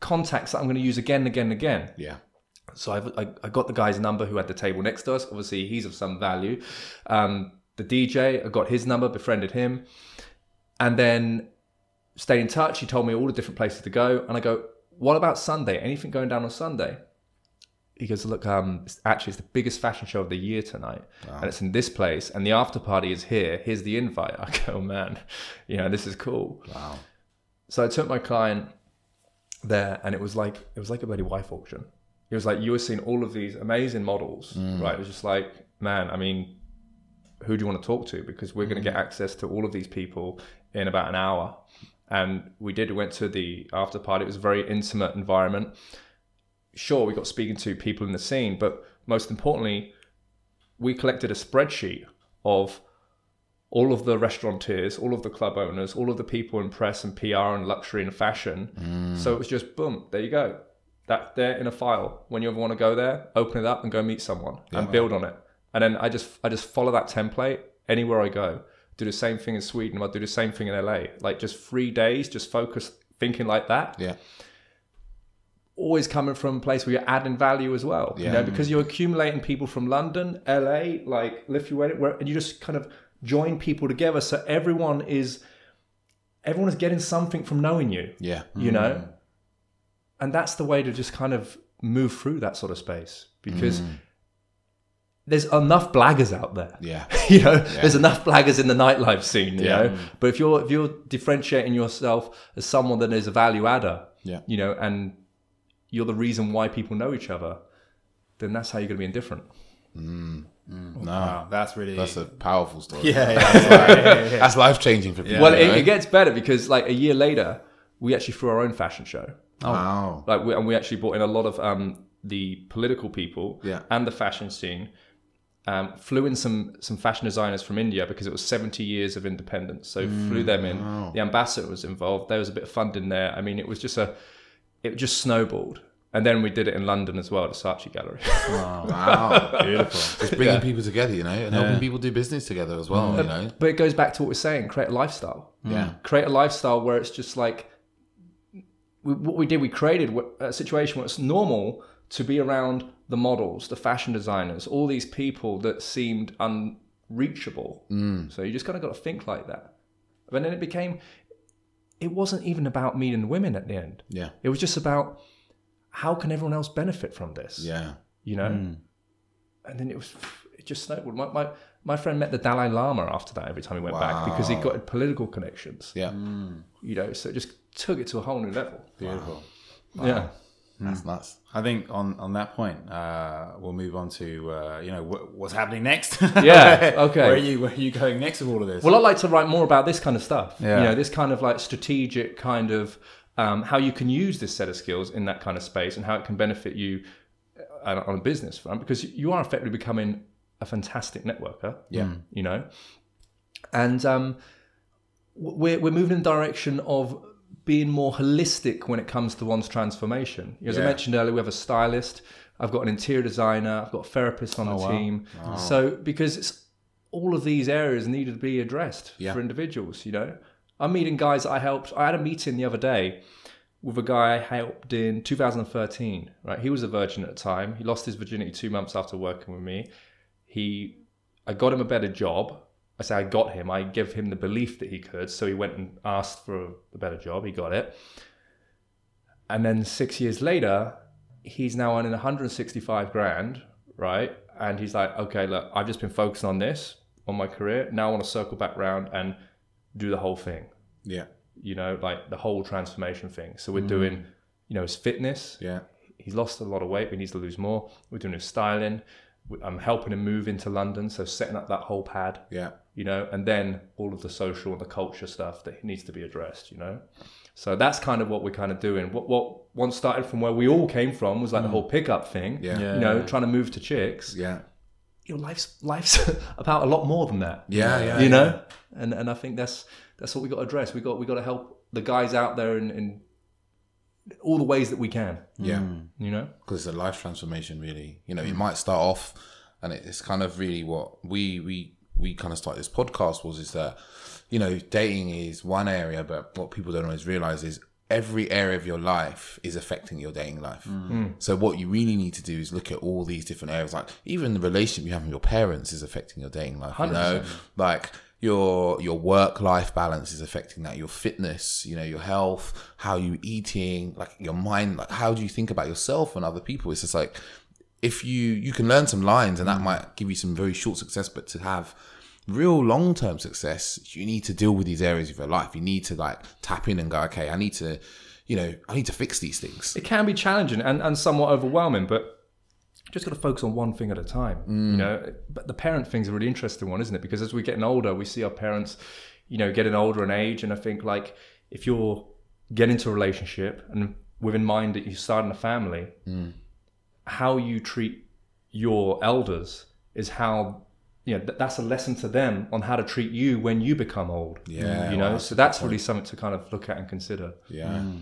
contacts that I'm going to use again and again and again. Yeah. So I've, I, I got the guy's number who had the table next to us. Obviously, he's of some value. Um, the D J, I got his number, befriended him. And then stayed in touch. He told me all the different places to go. And I go, what about Sunday? Anything going down on Sunday? He goes, look, um, it's actually, it's the biggest fashion show of the year tonight. Wow. And it's in this place. And the after party is here. Here's the invite. I go, oh, man, you know, this is cool. Wow. So I took my client there. And it was like, it was like a bloody wife auction. It was like, you were seeing all of these amazing models, mm. right? It was just like, man, I mean, who do you want to talk to? Because we're mm. going to get access to all of these people in about an hour. And we did, we went to the after party. It was a very intimate environment. Sure, we got speaking to people in the scene, but most importantly, we collected a spreadsheet of all of the restaurateurs, all of the club owners, all of the people in press and P R and luxury and fashion. Mm. So it was just, boom, there you go. That there in a file. When you ever want to go there, open it up and go meet someone yeah. and build on it. And then I just, I just follow that template anywhere I go. Do the same thing in Sweden. I do the same thing in L A. Like just three days, just focus thinking like that. Yeah. Always coming from a place where you're adding value as well. Yeah. You know, because you're accumulating people from London, L A, like Lithuania, where, and you just kind of join people together. So everyone is, everyone is getting something from knowing you. Yeah. You mm. know, and that's the way to just kind of move through that sort of space because. Mm. There's enough blaggers out there. Yeah. you know, yeah. there's enough blaggers in the nightlife scene, you yeah. know. But if you're if you're differentiating yourself as someone that is a value adder, yeah. you know, and you're the reason why people know each other, then that's how you're gonna be indifferent. Mm. Mm. Oh, no, wow. that's really that's a powerful story. Yeah. yeah, that's, yeah, yeah, yeah. that's life changing for people. Yeah. Well, it, it gets better because like a year later, we actually threw our own fashion show. Oh. Wow. Like we, and we actually brought in a lot of um the political people yeah. and the fashion scene. Um, flew in some some fashion designers from India because it was seventy years of independence. So mm, flew them in. Wow. The ambassador was involved. There was a bit of funding there. I mean, it was just a, it just snowballed. And then we did it in London as well, at the Saatchi Gallery. Wow, wow. Beautiful. It's bringing yeah. people together, you know, and yeah. helping people do business together as well, mm. you know. But it goes back to what we're saying, create a lifestyle. Yeah. Create a lifestyle where it's just like, we, what we did, we created a situation where it's normal to be around the models, the fashion designers, all these people that seemed unreachable. Mm. So you just kind of got to think like that. But then it became, it wasn't even about meeting women at the end. Yeah. It was just about how can everyone else benefit from this? Yeah. You know? Mm. And then it was, it just snowballed. My, my, my friend met the Dalai Lama after that every time he went wow. back because he got political connections. Yeah. Mm. You know, so it just took it to a whole new level. Beautiful. Wow. Yeah. Wow. That's nuts. I think on, on that point, uh, we'll move on to, uh, you know, wh what's happening next. Yeah, okay. Where are you, where are you going next with all of this? Well, I'd like to write more about this kind of stuff. Yeah. You know, this kind of like strategic kind of, um, how you can use this set of skills in that kind of space and how it can benefit you on a business front, because you are effectively becoming a fantastic networker. Yeah. You know, and um, we're, we're moving in the direction of being more holistic when it comes to one's transformation. As yeah. I mentioned earlier, we have a stylist, I've got an interior designer, I've got a therapist on oh, the wow. team. Wow. So because it's all of these areas need to be addressed yeah. for individuals, you know. I'm meeting guys that I helped. I had a meeting the other day with a guy I helped in two thousand thirteen, right? He was a virgin at the time. He lost his virginity two months after working with me. He, I got him a better job. I say I got him. I gave him the belief that he could. So he went and asked for a better job. He got it. And then six years later, he's now earning one hundred sixty-five grand, right? And he's like, okay, look, I've just been focused on this, on my career. Now I want to circle back around and do the whole thing. Yeah. You know, like the whole transformation thing. So we're mm. doing, you know, his fitness. Yeah. He's lost a lot of weight. We need to lose more. We're doing his styling. I'm helping him move into London. So setting up that whole pad. Yeah. You know, and then all of the social and the culture stuff that needs to be addressed, you know. So that's kind of what we're kind of doing. What what once started from where we all came from was like mm. the whole pickup thing. Yeah. yeah. You know, trying to move to chicks. Yeah. Your life's life's about a lot more than that. Yeah. yeah you yeah. know? And and I think that's That's what we got to address. We got we got to help the guys out there in, in all the ways that we can. Yeah, you know, because it's a life transformation, really. You know, you might start off, and it's kind of really what we we we kind of started this podcast was is that, you know, dating is one area, but what people don't always realize is every area of your life is affecting your dating life. Mm. So what you really need to do is look at all these different areas. Like even the relationship you have with your parents is affecting your dating life. one hundred percent. You know, like. Your your work-life balance is affecting that. Your fitness, you know, your health, how you eating, like your mind, like how do you think about yourself and other people? It's just like, if you, you can learn some lines and that might give you some very short success, but to have real long-term success, you need to deal with these areas of your life. You need to like tap in and go, okay, I need to, you know, I need to fix these things. It can be challenging and, and somewhat overwhelming, but just got to focus on one thing at a time, mm. you know. But the parent thing's a really interesting one, isn't it? Because as we're getting older, we see our parents, you know, getting older in age. And I think like, if you're getting into a relationship and with in mind that you're starting a family, mm. how you treat your elders is how, you know, th that's a lesson to them on how to treat you when you become old. Yeah, you know, well, so that's really point. something to kind of look at and consider. Yeah, mm.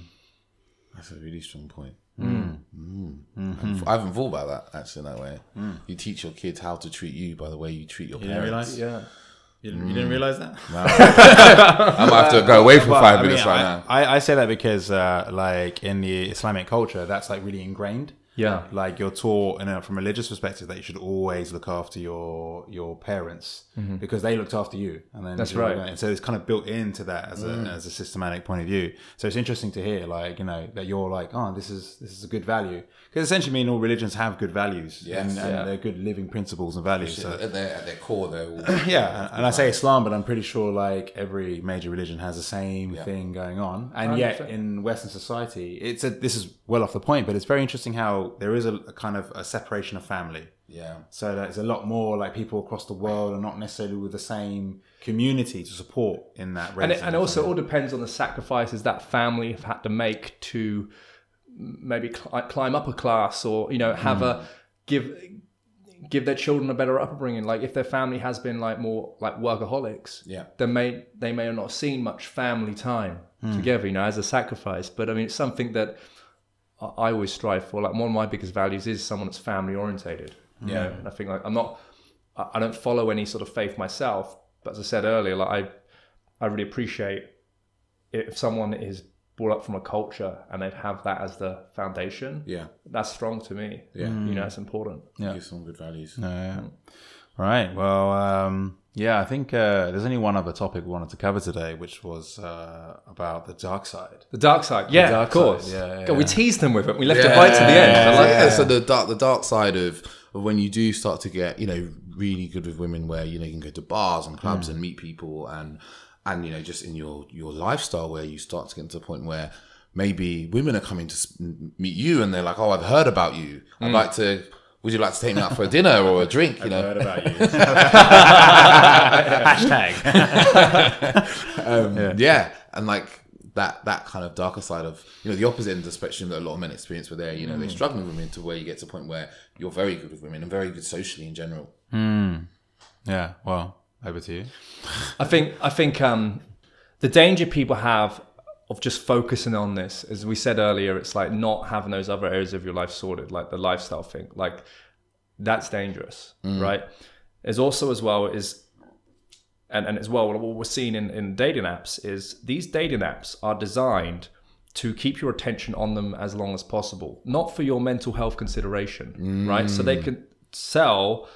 that's a really strong point. Mm. Mm. Mm-hmm. I haven't thought about that actually in that way. Mm. You teach your kids how to treat you by the way you treat your you parents. Didn't realize, yeah, you didn't, mm. you didn't realize that. No. I might have to go away for well, five I minutes mean, right I, now. I, I say that because, uh, like in the Islamic culture, that's like really ingrained. Yeah, like you're taught, and you know, from a religious perspective, that you should always look after your your parents mm-hmm. because they looked after you, and then that's right. And so it's kind of built into that as a mm. as a systematic point of view. So it's interesting to hear, like you know, that you're like, oh, this is this is a good value because essentially, I mean, all religions have good values, yes, and, and yeah. they're good living principles and values. So at their at their core, they're all yeah. And, and I say Islam, but I'm pretty sure like every major religion has the same yeah. thing going on, and yet in Western society, it's a this is well off the point, but it's very interesting how. There is a, a kind of a separation of family. Yeah. So that it's a lot more like people across the world are not necessarily with the same community to support in that. And, it, and also it all depends on the sacrifices that family have had to make to maybe cl climb up a class or, you know, have mm. a, give, give their children a better upbringing. Like if their family has been like more like workaholics, yeah. then may, they may have not seen much family time mm. together, you know, as a sacrifice. But I mean, it's something that, I always strive for. Like one of my biggest values is someone that's family orientated. You yeah. know? And I think like I'm not, I don't follow any sort of faith myself, but as I said earlier, like I, I really appreciate if someone is brought up from a culture and they have that as the foundation. Yeah. That's strong to me. Yeah. You know, it's important. Yeah. Give some good values. Uh, yeah. Right. Well, um, yeah, I think uh, there's only one other topic we wanted to cover today, which was uh, about the dark side. The dark side, yeah, dark of course. Side. Yeah, yeah, God, yeah. We teased them with it. We left yeah, it right to the end. Yeah, I like yeah. that. So the dark, the dark side of, of when you do start to get, you know, really good with women, where you know you can go to bars and clubs mm. and meet people, and and you know just in your your lifestyle where you start to get to the point where. Maybe women are coming to meet you and they're like, oh, I've heard about you. I'd mm. like to, would you like to take me out for a dinner or a drink? You I've know? heard about you. Hashtag. um, yeah. yeah. And like that, that kind of darker side of, you know, the opposite end of the spectrum that a lot of men experience where they're, you know, mm. they're struggling with women to where you get to a point where you're very good with women and very good socially in general. Mm. Yeah. Well, over to you. I think, I think um, the danger people have of just focusing on this, as we said earlier, it's like not having those other areas of your life sorted, like the lifestyle thing, like that's dangerous, mm. right? There's also as well is, and, and as well, what we're seeing in, in dating apps is these dating apps are designed to keep your attention on them as long as possible, not for your mental health consideration, mm. right? So they can sell,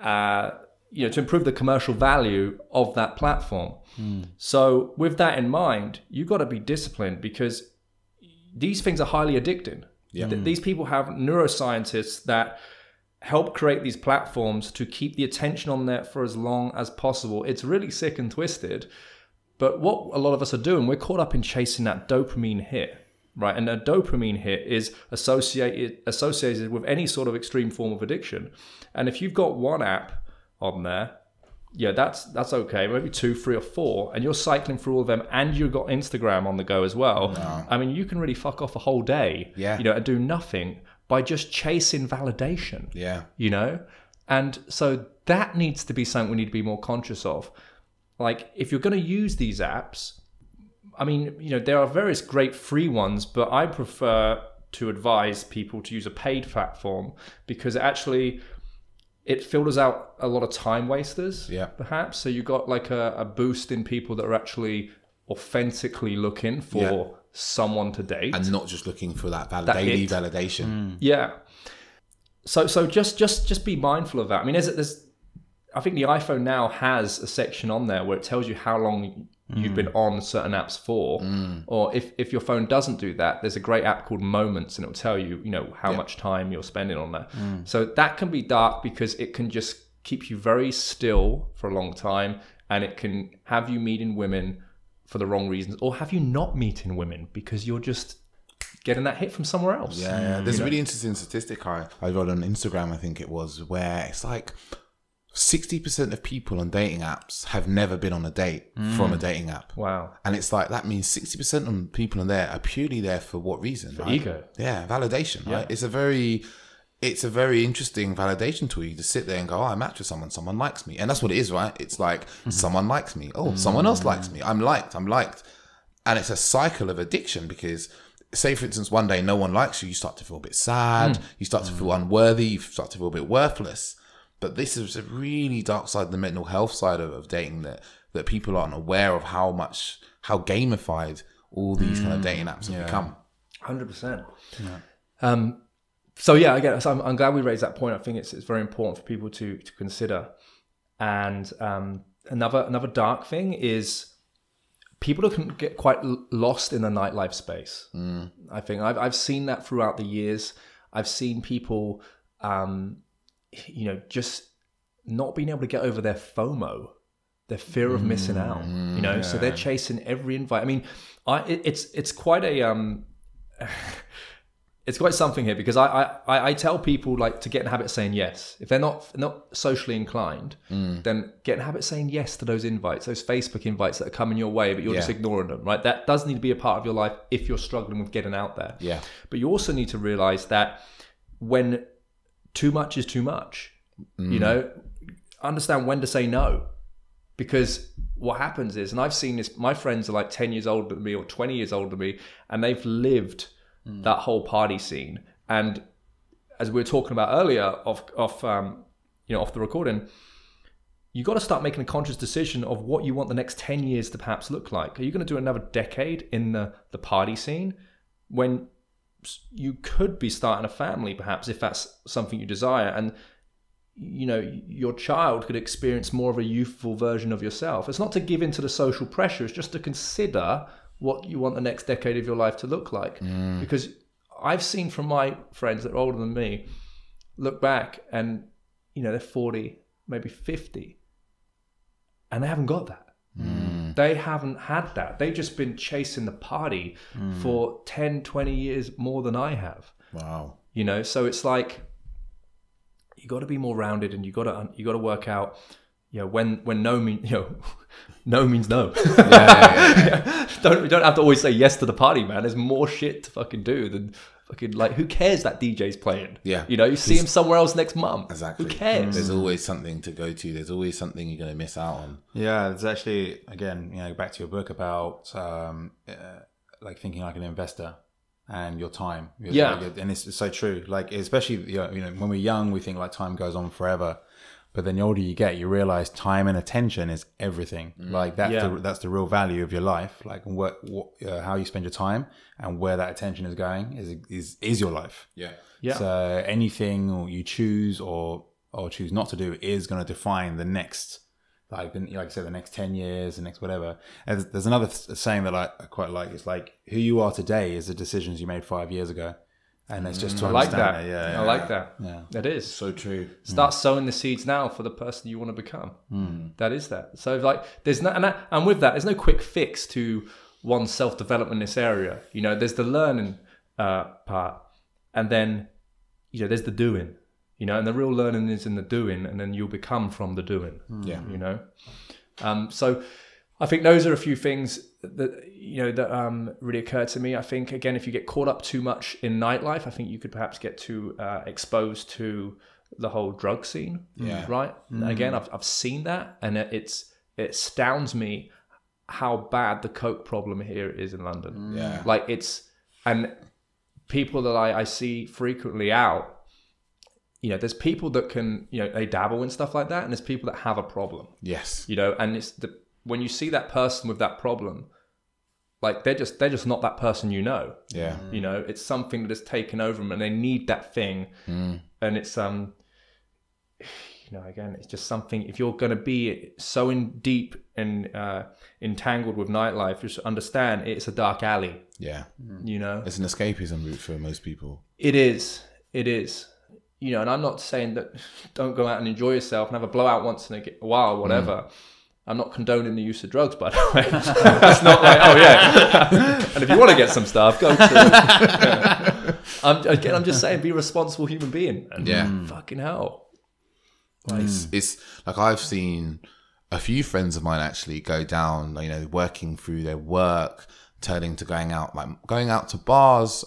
uh, you know, to improve the commercial value of that platform. Mm. So with that in mind, you've got to be disciplined, because these things are highly addicting. Yeah. Th- these people have neuroscientists that help create these platforms to keep the attention on there for as long as possible. It's really sick and twisted. But what a lot of us are doing, we're caught up in chasing that dopamine hit, right? And a dopamine hit is associated associated with any sort of extreme form of addiction. And if you've got one app on there, yeah, that's that's okay. Maybe two, three, or four, and you're cycling through all of them, and you've got Instagram on the go as well. No. I mean, you can really fuck off a whole day, yeah. you know, and do nothing by just chasing validation, yeah, you know. And so that needs to be something we need to be more conscious of. Like, if you're going to use these apps, I mean, you know, there are various great free ones, but I prefer to advise people to use a paid platform, because actually it filters out a lot of time wasters, yeah. perhaps. So you've got like a, a boost in people that are actually authentically looking for yeah. someone to date. And not just looking for that, valid- that daily validation. Mm. Yeah. So so just just just be mindful of that. I mean, there's... there's I think the iPhone now has a section on there where it tells you how long you've mm. been on certain apps for, mm. or if, if your phone doesn't do that, there's a great app called Moments, and it'll tell you, you know, how yeah. much time you're spending on that. Mm. So that can be dark, because it can just keep you very still for a long time, and it can have you meeting women for the wrong reasons, or have you not meeting women because you're just getting that hit from somewhere else. Yeah, yeah. There's you a know? really interesting statistic I, I read on Instagram, I think it was, where it's like, sixty percent of people on dating apps have never been on a date mm. from a dating app. Wow. And it's like, that means sixty percent of people on there are purely there for what reason? For right? ego. Yeah, validation, yeah. right? It's a very... It's a very interesting validation tool. You just sit there and go, oh, I match with someone. Someone likes me. And that's what it is, right? It's like, mm-hmm. someone likes me. Oh, mm-hmm. someone else likes me. I'm liked. I'm liked. And it's a cycle of addiction, because... Say, for instance, one day no one likes you. You start to feel a bit sad. Mm. You start to feel unworthy. You start to feel a bit worthless. But this is a really dark side, the mental health side of, of dating, that, that people aren't aware of how much, how gamified all these mm. kind of dating apps have yeah. become. one hundred percent. Yeah. Um, so yeah, again, so I'm, I'm glad we raised that point. I think it's it's very important for people to to consider. And um, another another dark thing is people can get quite lost in the nightlife space. Mm. I think I've I've seen that throughout the years. I've seen people. Um, you know, just not being able to get over their FOMO, their fear of missing out, you know, yeah. so they're chasing every invite. I mean, I it, it's it's quite a, um, it's quite something here, because I, I, I tell people, like, to get in the habit of saying yes. If they're not not socially inclined, mm. then get in the habit of saying yes to those invites, those Facebook invites that are coming your way, but you're yeah. just ignoring them, right? That does need to be a part of your life if you're struggling with getting out there. Yeah. But you also need to realize that when... too much is too much, mm. you know, understand when to say no, because what happens is, and I've seen this, my friends are like ten years older than me or twenty years older than me, and they've lived mm. that whole party scene. And as we were talking about earlier off, off um, you know, off the recording, you got to start making a conscious decision of what you want the next ten years to perhaps look like. Are you going to do another decade in the, the party scene when you could be starting a family, perhaps, if that's something you desire? And, you know, your child could experience more of a youthful version of yourself. It's not to give in to the social pressure. It's just to consider what you want the next decade of your life to look like. Mm. Because I've seen from my friends that are older than me, look back and, you know, they're forty, maybe fifty, and they haven't got that. Mm. They haven't had that. They've just been chasing the party mm. for ten, twenty years more than I have. Wow. You know, so it's like, you got to be more rounded, and you got to you got to work out, you know, when when no means, you know, no means no. Yeah, yeah, yeah. yeah. Don't we don't have to always say yes to the party, man. There's more shit to fucking do than fucking, like, who cares that D J's playing? Yeah. You know, you see him somewhere else next month. Exactly. Who cares? There's always something to go to. There's always something you're going to miss out on. Yeah. There's actually, again, you know, back to your book about um, uh, like thinking like an investor and your time. You're, yeah. Like, and it's, it's so true. Like, especially, you know, when we're young, we think like time goes on forever. But then the older you get, you realize time and attention is everything. Mm. Like that's, yeah. the, that's the real value of your life. Like what, what uh, how you spend your time and where that attention is going is is, is your life. Yeah. yeah. So anything you choose or or choose not to do is going to define the next, like like I said, the next ten years, the next whatever. And there's, there's another saying that I quite like. It's like who you are today is the decisions you made five years ago. And it's just to I like that. It. Yeah, yeah, I like yeah. that. Yeah. That is so true. Start mm. sowing the seeds now for the person you want to become. Mm. That is that. So like, there's no, and, I, and with that, there's no quick fix to one's self development in this area. You know, there's the learning uh, part, and then you know, there's the doing. You know, and the real learning is in the doing, and then you'll become from the doing. Mm. Yeah. You know, um, so I think those are a few things that you know that um really occurred to me. I think again, if you get caught up too much in nightlife, I think you could perhaps get too uh exposed to the whole drug scene, yeah right mm-hmm. Again, I've, I've seen that, and it's it astounds me how bad the coke problem here is in London. Yeah like it's, and people that I, I see frequently out, you know, there's people that can, you know, they dabble in stuff like that, and there's people that have a problem. Yes you know, and it's the when you see that person with that problem, like they're just they're just not that person, you know. Yeah. You know, it's something that has taken over them, and they need that thing. Mm. And it's um, you know, again, it's just something. If you're going to be so in deep and uh, entangled with nightlife, just understand it's a dark alley. Yeah. You know, it's an escapism route for most people. It is. It is. You know, and I'm not saying that don't go out and enjoy yourself and have a blowout once in a while, whatever. Mm. I'm not condoning the use of drugs, by the way. That's not like, oh yeah. And if you want to get some stuff, go to. Yeah. I'm, again, I'm just saying, be a responsible human being. And yeah. Fucking hell. Like, it's, it's like I've seen a few friends of mine actually go down, you know, working through their work, turning to going out, like going out to bars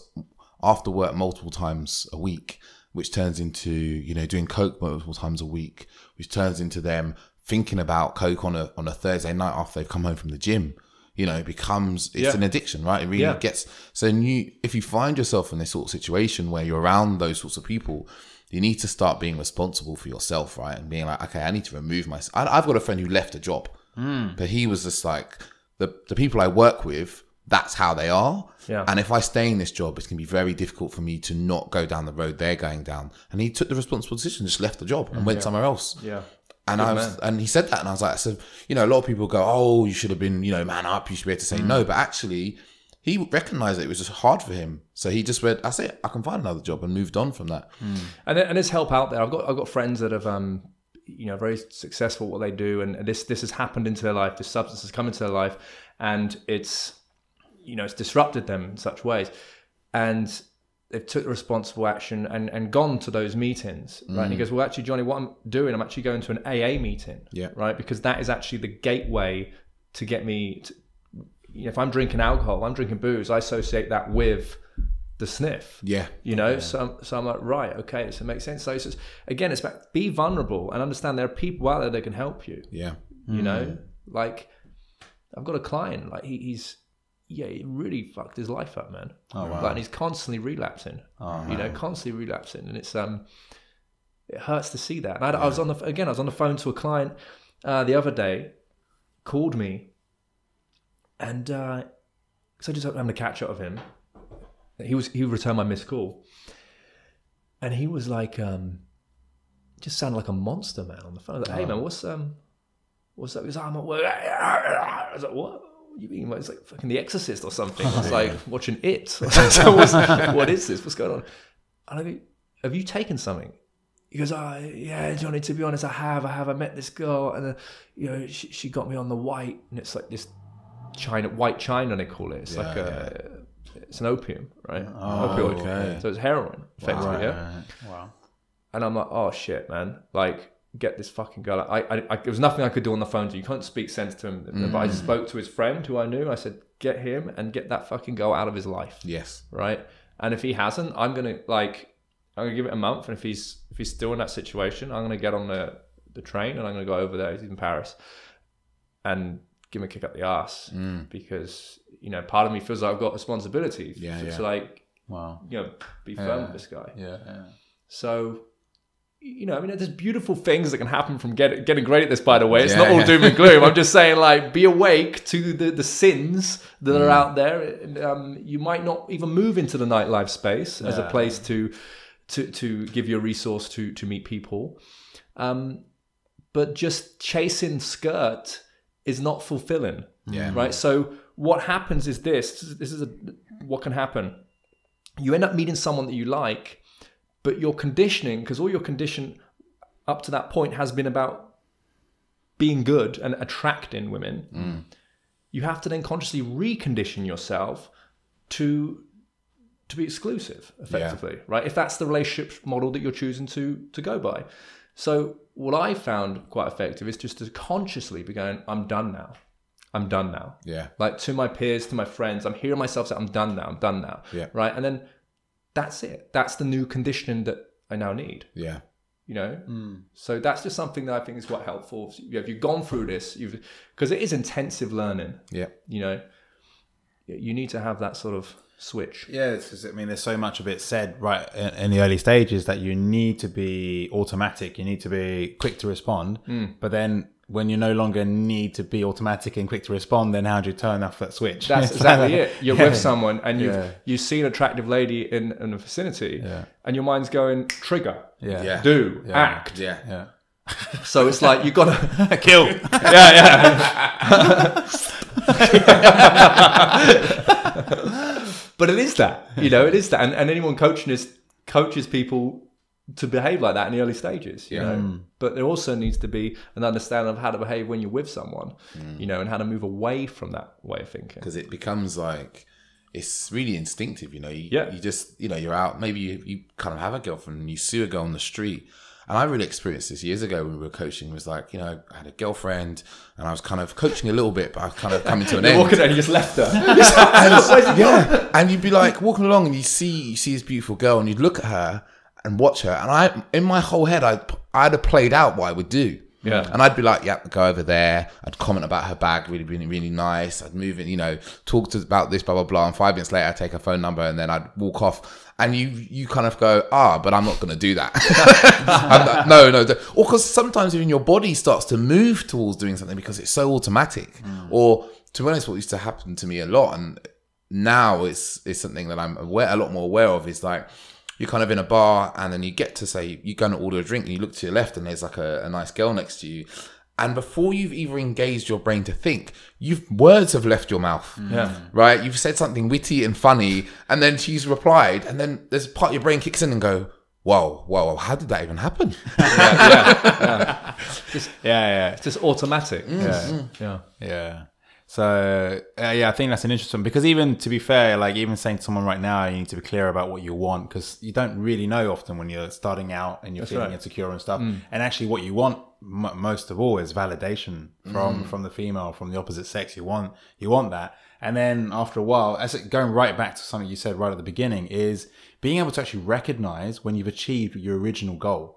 after work multiple times a week, which turns into, you know, doing coke multiple times a week, which turns into them thinking about coke on a on a Thursday night after they've come home from the gym. You know, it becomes, it's yeah. an addiction, right? It really yeah. gets, so you, if you find yourself in this sort of situation where you're around those sorts of people, you need to start being responsible for yourself, right? And being like, okay, I need to remove myself. I, I've got a friend who left a job, mm. but he was just like, the, the people I work with, that's how they are. Yeah. And if I stay in this job, it's going to be very difficult for me to not go down the road they're going down. And he took the responsible decision, just left the job and mm, went yeah. somewhere else. Yeah. And Good I was, man. and he said that, and I was like, so you know, a lot of people go, oh, you should have been, you know, man up. You should be able to say mm. no, but actually, he recognised that it was just hard for him, so he just went, that's it. I can find another job, and moved on from that. Mm. And and there's help out there. I've got I've got friends that have, um, you know, very successful at what they do, and this this has happened into their life. This substance has come into their life, and it's, you know, it's disrupted them in such ways, and they've took the responsible action and, and gone to those meetings, right? Mm. And he goes, well, actually, Johnny, what I'm doing, I'm actually going to an A A meeting, yeah. right? Because that is actually the gateway to get me, to, you know, if I'm drinking alcohol, I'm drinking booze, I associate that with the sniff, yeah. you know? Yeah. So, so I'm like, right, okay, so it makes sense. So it's just, again, it's about be vulnerable and understand there are people out there that can help you. Yeah. You mm. know, like I've got a client, like he, he's, yeah, it really fucked his life up, man. Oh, wow. Like, and he's constantly relapsing, oh, you know, constantly relapsing. And it's, um, it hurts to see that. And I, yeah. I was on the, again, I was on the phone to a client uh, the other day, called me. And uh, so I just happened to catch up with him. He was, he returned my missed call. And he was like, um, just sounded like a monster, man, on the phone. I was like, oh. hey man, what's, um, what's that? He was like, I'm at work. I was like, what? You mean it's like fucking The Exorcist or something? It's like watching It. So what's, what is this? What's going on? And I go, have you taken something? He goes, oh yeah, Johnny. To be honest, I have. I have. I met this girl, and uh, you know, she, she got me on the white, and it's like this China, white China, they call it. It's yeah, like a, yeah. it's an opium, right? Oh, opioid. Okay. So it's heroin, effectively. Wow. Yeah. Wow. And I'm like, oh shit, man. Like, get this fucking girl. I, I, I, there was nothing I could do on the phone to you. Can't speak sense to him. Mm. But I spoke to his friend who I knew. And I said, get him and get that fucking girl out of his life. Yes. Right. And if he hasn't, I'm gonna like, I'm gonna give it a month. And if he's, if he's still in that situation, I'm gonna get on the, the train and I'm gonna go over there. He's in Paris, and give him a kick up the ass mm. because you know part of me feels like I've got responsibility. Yeah. To, yeah. to like, wow. You know, be firm yeah. with this guy. Yeah. yeah. So. you know, I mean, there's beautiful things that can happen from get, getting great at this, by the way. It's yeah, not all yeah. doom and gloom. I'm just saying, like, be awake to the, the sins that mm. are out there. Um, you might not even move into the nightlife space yeah. as a place to, to, to give you a resource to, to meet people. Um, but just chasing skirt is not fulfilling. Yeah. Right. So what happens is this, this is a, what can happen. You end up meeting someone that you like, but your conditioning, because all your condition up to that point has been about being good and attracting women. Mm. You have to then consciously recondition yourself to to be exclusive, effectively, yeah. right? If that's the relationship model that you're choosing to to go by. So what I found quite effective is just to consciously be going, I'm done now. I'm done now. Yeah. Like, to my peers, to my friends, I'm hearing myself say, I'm done now, I'm done now. Yeah. Right. And then that's it. That's the new conditioning that I now need. Yeah. You know? Mm. So that's just something that I think is quite helpful. If you've gone through this, you've, because it is intensive learning. Yeah. You know, you need to have that sort of switch. Yeah. It's just, I mean, there's so much of it said right in, in the early stages that you need to be automatic. You need to be quick to respond. Mm. But then, when you no longer need to be automatic and quick to respond, then how do you turn off that switch? That's exactly it. You're yeah. with someone and you've, yeah. you see an attractive lady in, in the vicinity yeah. and your mind's going, trigger, yeah. Yeah. do, yeah. act. Yeah. yeah. So it's like, you've got to kill. yeah, yeah. But it is that, you know, it is that. And, and anyone coaching is, coaches people to behave like that in the early stages, you yeah. know, mm. but there also needs to be an understanding of how to behave when you're with someone, mm. you know, and how to move away from that way of thinking. Because it becomes like, it's really instinctive, you know, you, yeah. you just, you know, you're out, maybe you, you kind of have a girlfriend and you see a girl on the street. And I really experienced this years ago when we were coaching. It was like, you know, I had a girlfriend and I was kind of coaching a little bit, but I was kind of coming to an end. Walking and you just left her. and, yeah. and you'd be like walking along and you see, you see this beautiful girl and you'd look at her and watch her, and I, in my whole head, I'd, I'd have played out what I would do. Yeah. And I'd be like, yep, yeah, go over there. I'd comment about her bag, really, really, really nice. I'd move in, you know, talk to about this, blah, blah, blah. And five minutes later, I'd take her phone number and then I'd walk off. And you you kind of go, ah, but I'm not going to do that. Not, no, no. Or because sometimes even your body starts to move towards doing something because it's so automatic. Mm. Or, to be honest, what used to happen to me a lot, and now it's, it's something that I'm aware, a lot more aware of, is like, you're kind of in a bar and then you get to say, you're going to order a drink and you look to your left and there's like a, a nice girl next to you. And before you've even engaged your brain to think, you've words have left your mouth, yeah. right? You've said something witty and funny and then she's replied. And then there's part of your brain kicks in and go, whoa, whoa, how did that even happen? yeah, yeah, yeah. Just, yeah, yeah. It's just automatic. Mm, yeah. Mm. yeah, yeah. So uh, yeah, I think that's an interesting one, because even to be fair, like even saying to someone right now, you need to be clear about what you want, because you don't really know often when you're starting out and you're that's feeling right. insecure and stuff. Mm. And actually what you want m most of all is validation from, mm. from the female, from the opposite sex. You want, you want that. And then after a while, as it, going right back to something you said right at the beginning, is being able to actually recognize when you've achieved your original goal.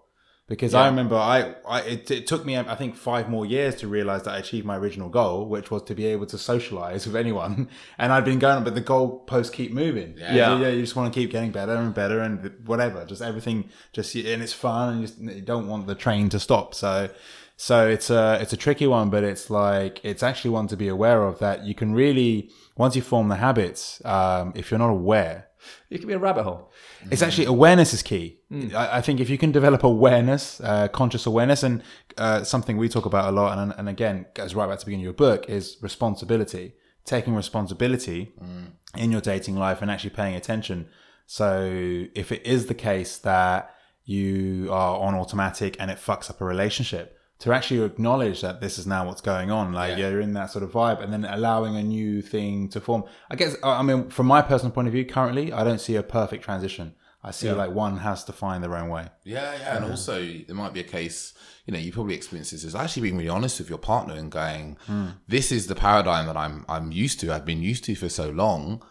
Because yeah. I remember I, I it, it took me, I think, five more years to realize that I achieved my original goal, which was to be able to socialize with anyone. And I'd been going, but the goalposts keep moving. Yeah. yeah. Yeah. You just want to keep getting better and better and whatever, just everything just, and it's fun and you, just, you don't want the train to stop. So, so it's a, it's a tricky one, but it's like, it's actually one to be aware of, that you can really, once you form the habits, um, if you're not aware, it can be a rabbit hole. Mm. It's actually, awareness is key. Mm. I, I think if you can develop awareness, uh, conscious awareness, and uh, something we talk about a lot, and, and again, goes right back to the beginning of your book, is responsibility. Taking responsibility mm. in your dating life and actually paying attention. So if it is the case that you are on automatic and it fucks up a relationship, to actually acknowledge that this is now what's going on. Like yeah. you're in that sort of vibe, and then allowing a new thing to form. I guess, I mean, from my personal point of view, currently, I don't see a perfect transition. I see yeah. like one has to find their own way. Yeah, yeah. And yeah. also there might be a case, you know, you probably experience this, is actually being really honest with your partner and going, mm. this is the paradigm that I'm, I'm used to. I've been used to for so long.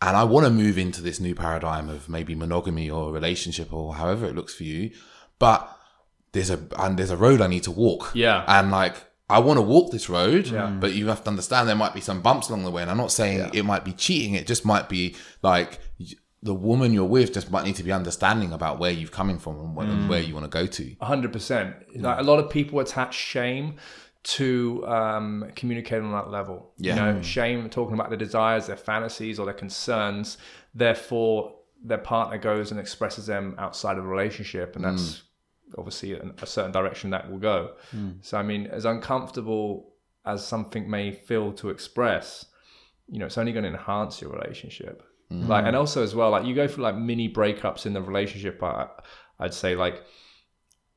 And I want to move into this new paradigm of maybe monogamy or relationship or however it looks for you. But there's a and there's a road I need to walk. Yeah. And like, I want to walk this road, yeah. but you have to understand there might be some bumps along the way. And I'm not saying yeah. it might be cheating. It just might be like, the woman you're with just might need to be understanding about where you're coming from and, what, mm. and where you want to go to. one hundred percent. Like, a lot of people attach shame to um, communicating on that level. Yeah. You know, shame, talking about their desires, their fantasies, or their concerns. Therefore, their partner goes and expresses them outside of the relationship. And that's mm. obviously an, a certain direction that will go. Mm. So, I mean, as uncomfortable as something may feel to express, you know, it's only going to enhance your relationship. Mm. Like, and also as well, like, you go through like mini breakups in the relationship. I, I'd say like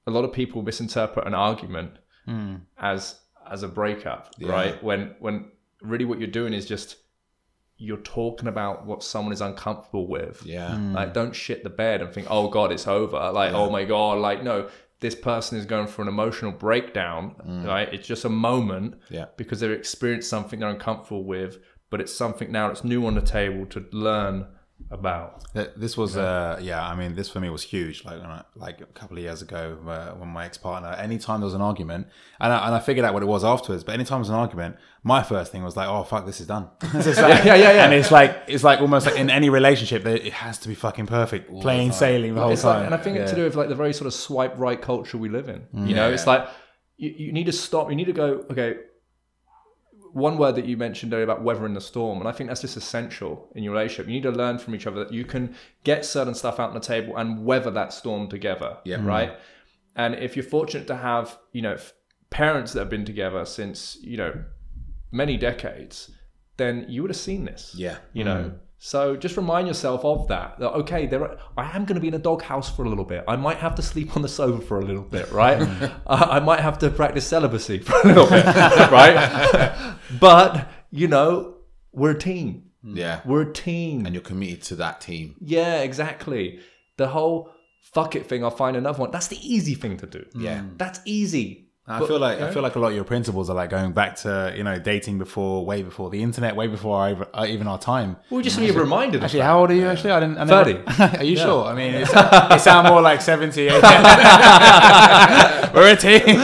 a lot of people misinterpret an argument mm. as, as a breakup, yeah. right? When, when really what you're doing is just, you're talking about what someone is uncomfortable with. Yeah. Mm. Like, don't shit the bed and think, oh God, it's over. Like, yeah. oh my God, like, no, this person is going for an emotional breakdown, mm. right? It's just a moment yeah. because they've experienced something they're uncomfortable with, but it's something now that's new on the table to learn about. This was, you know? uh, yeah, I mean, this for me was huge. Like, like a couple of years ago uh, when my ex-partner, anytime there was an argument, and I, and I figured out what it was afterwards, but anytime there was an argument, my first thing was like, oh, fuck, this is done. This is like, yeah, yeah, yeah. And it's like, it's like almost like in any relationship, it has to be fucking perfect, all plain the sailing the whole it's time. Like, and I think yeah. it's to do with like the very sort of swipe right culture we live in. Mm. You know, yeah. it's like, you, you need to stop, you need to go, okay, one word that you mentioned earlier about weathering the storm, and I think that's just essential in your relationship. You need to learn from each other that you can get certain stuff out on the table and weather that storm together, yeah. right? And if you're fortunate to have, you know, parents that have been together since, you know, many decades, then you would have seen this, yeah. you know? Mm. So just remind yourself of that. That okay, there are, I am going to be in a doghouse for a little bit. I might have to sleep on the sofa for a little bit, right? uh, I might have to practice celibacy for a little bit, right? But, you know, we're a team. Yeah. We're a team. And you're committed to that team. Yeah, exactly. The whole fuck it thing, I'll find another one. That's the easy thing to do. Yeah. That's easy. I but, feel like you know? I feel like a lot of your principles are like going back to, you know, dating before, way before the internet, way before our, even our time. Well, just need a reminder. Actually, how old are you? Yeah. Actually, I didn't. I never, Thirty. Are you yeah. sure? I mean, it's, it sounds more like seventy. We're a team.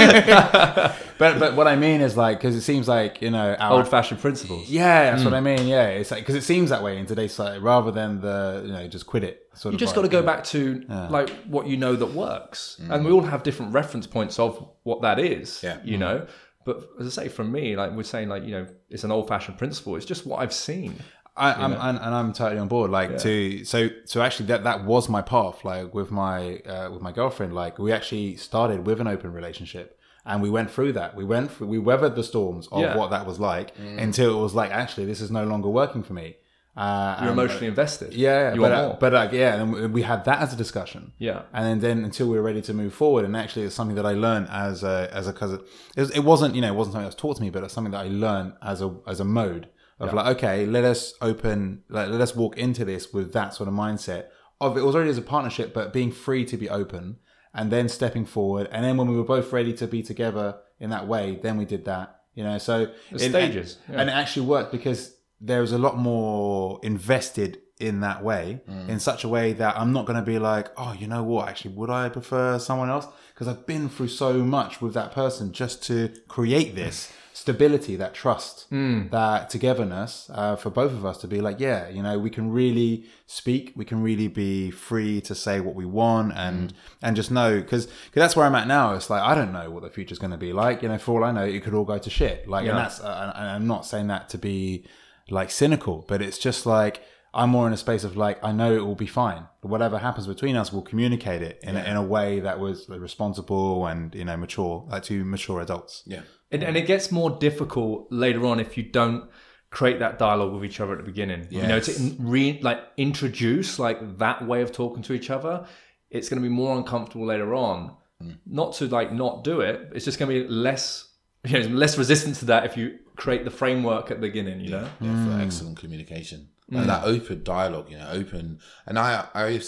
But but what I mean is like, because it seems like, you know, our old-fashioned principles. Yeah, that's mm. what I mean. Yeah, it's like, because it seems that way in today's society, rather than the, you know, just quit it. Sort you of just got to go back to yeah. like what you know that works, mm. and we all have different reference points of what that is. Yeah. you mm. know. But as I say, for me, like we're saying, like, you know, it's an old-fashioned principle. It's just what I've seen. I, I'm and, and I'm totally on board. Like yeah. to so so actually that that was my path. Like with my uh, with my girlfriend, like we actually started with an open relationship. And we went through that. We went through, we weathered the storms of yeah. what that was like mm. until it was like, actually, this is no longer working for me. Uh, You're and, emotionally invested. Yeah, you but, want more. but like, yeah, and we had that as a discussion. Yeah, and then, then until we were ready to move forward, and actually, it's something that I learned as a as a cousin. It, was, it wasn't, you know, it wasn't something that was taught to me, but it's something that I learned as a as a mode of yeah. like, okay, let us open, like, let us walk into this with that sort of mindset of it was already as a partnership, but being free to be open. And then stepping forward, and then when we were both ready to be together in that way, then we did that, you know. So the stages, and, yeah. and it actually worked because there was a lot more invested in that way, mm. in such a way that I'm not going to be like, oh, you know what? Actually, would I prefer someone else? Because I've been through so much with that person just to create this stability, that trust, mm. that togetherness uh, for both of us to be like, yeah, you know, we can really speak, we can really be free to say what we want, and mm. and just know, because that's where I'm at now. It's like, I don't know what the future's going to be like, you know. For all I know, it could all go to shit, like yeah. and that's uh, and I'm not saying that to be like cynical, but it's just like I'm more in a space of like, I know it will be fine. Whatever happens between us, we'll communicate it in, yeah. a, in a way that was responsible and, you know, mature, like two mature adults. Yeah. And, and it gets more difficult later on if you don't create that dialogue with each other at the beginning. Yes. You know, to re like introduce like that way of talking to each other, it's going to be more uncomfortable later on. Mm. Not to like not do it. It's just going to be less, you know, less resistance to that if you create the framework at the beginning. You know, yeah, mm. for excellent communication. Like mm. that open dialogue, you know, open, and I, I, you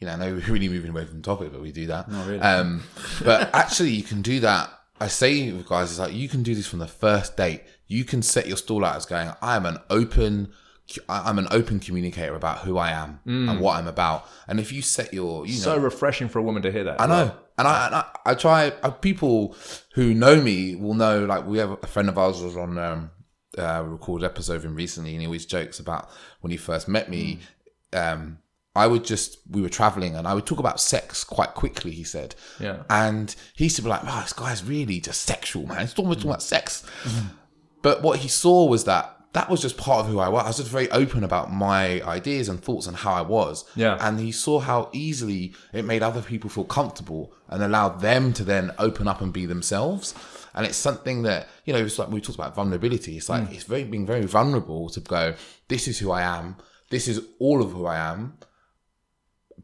know, I know we're really moving away from the topic, but we do that. Not really. Um, but actually, you can do that. I say, guys, it's like you can do this from the first date. You can set your stall out as going, I am an open, I'm an open communicator about who I am mm. and what I'm about. And if you set your, you know, so refreshing for a woman to hear that. I know. Right? And I, and I, I try. People who know me will know. Like we have a friend of ours was on. Um, Uh, recorded episode of him recently, and he always jokes about when he first met me. Mm. Um, I would just, we were traveling and I would talk about sex quite quickly, he said. Yeah. And he used to be like, wow, oh, this guy's really just sexual, man. He's almost talking about sex. But what he saw was that that was just part of who I was. I was just very open about my ideas and thoughts and how I was. Yeah. And he saw how easily it made other people feel comfortable and allowed them to then open up and be themselves. And it's something that, you know, it's like when we talked about vulnerability. It's like, mm. it's very being very vulnerable to go, this is who I am. This is all of who I am.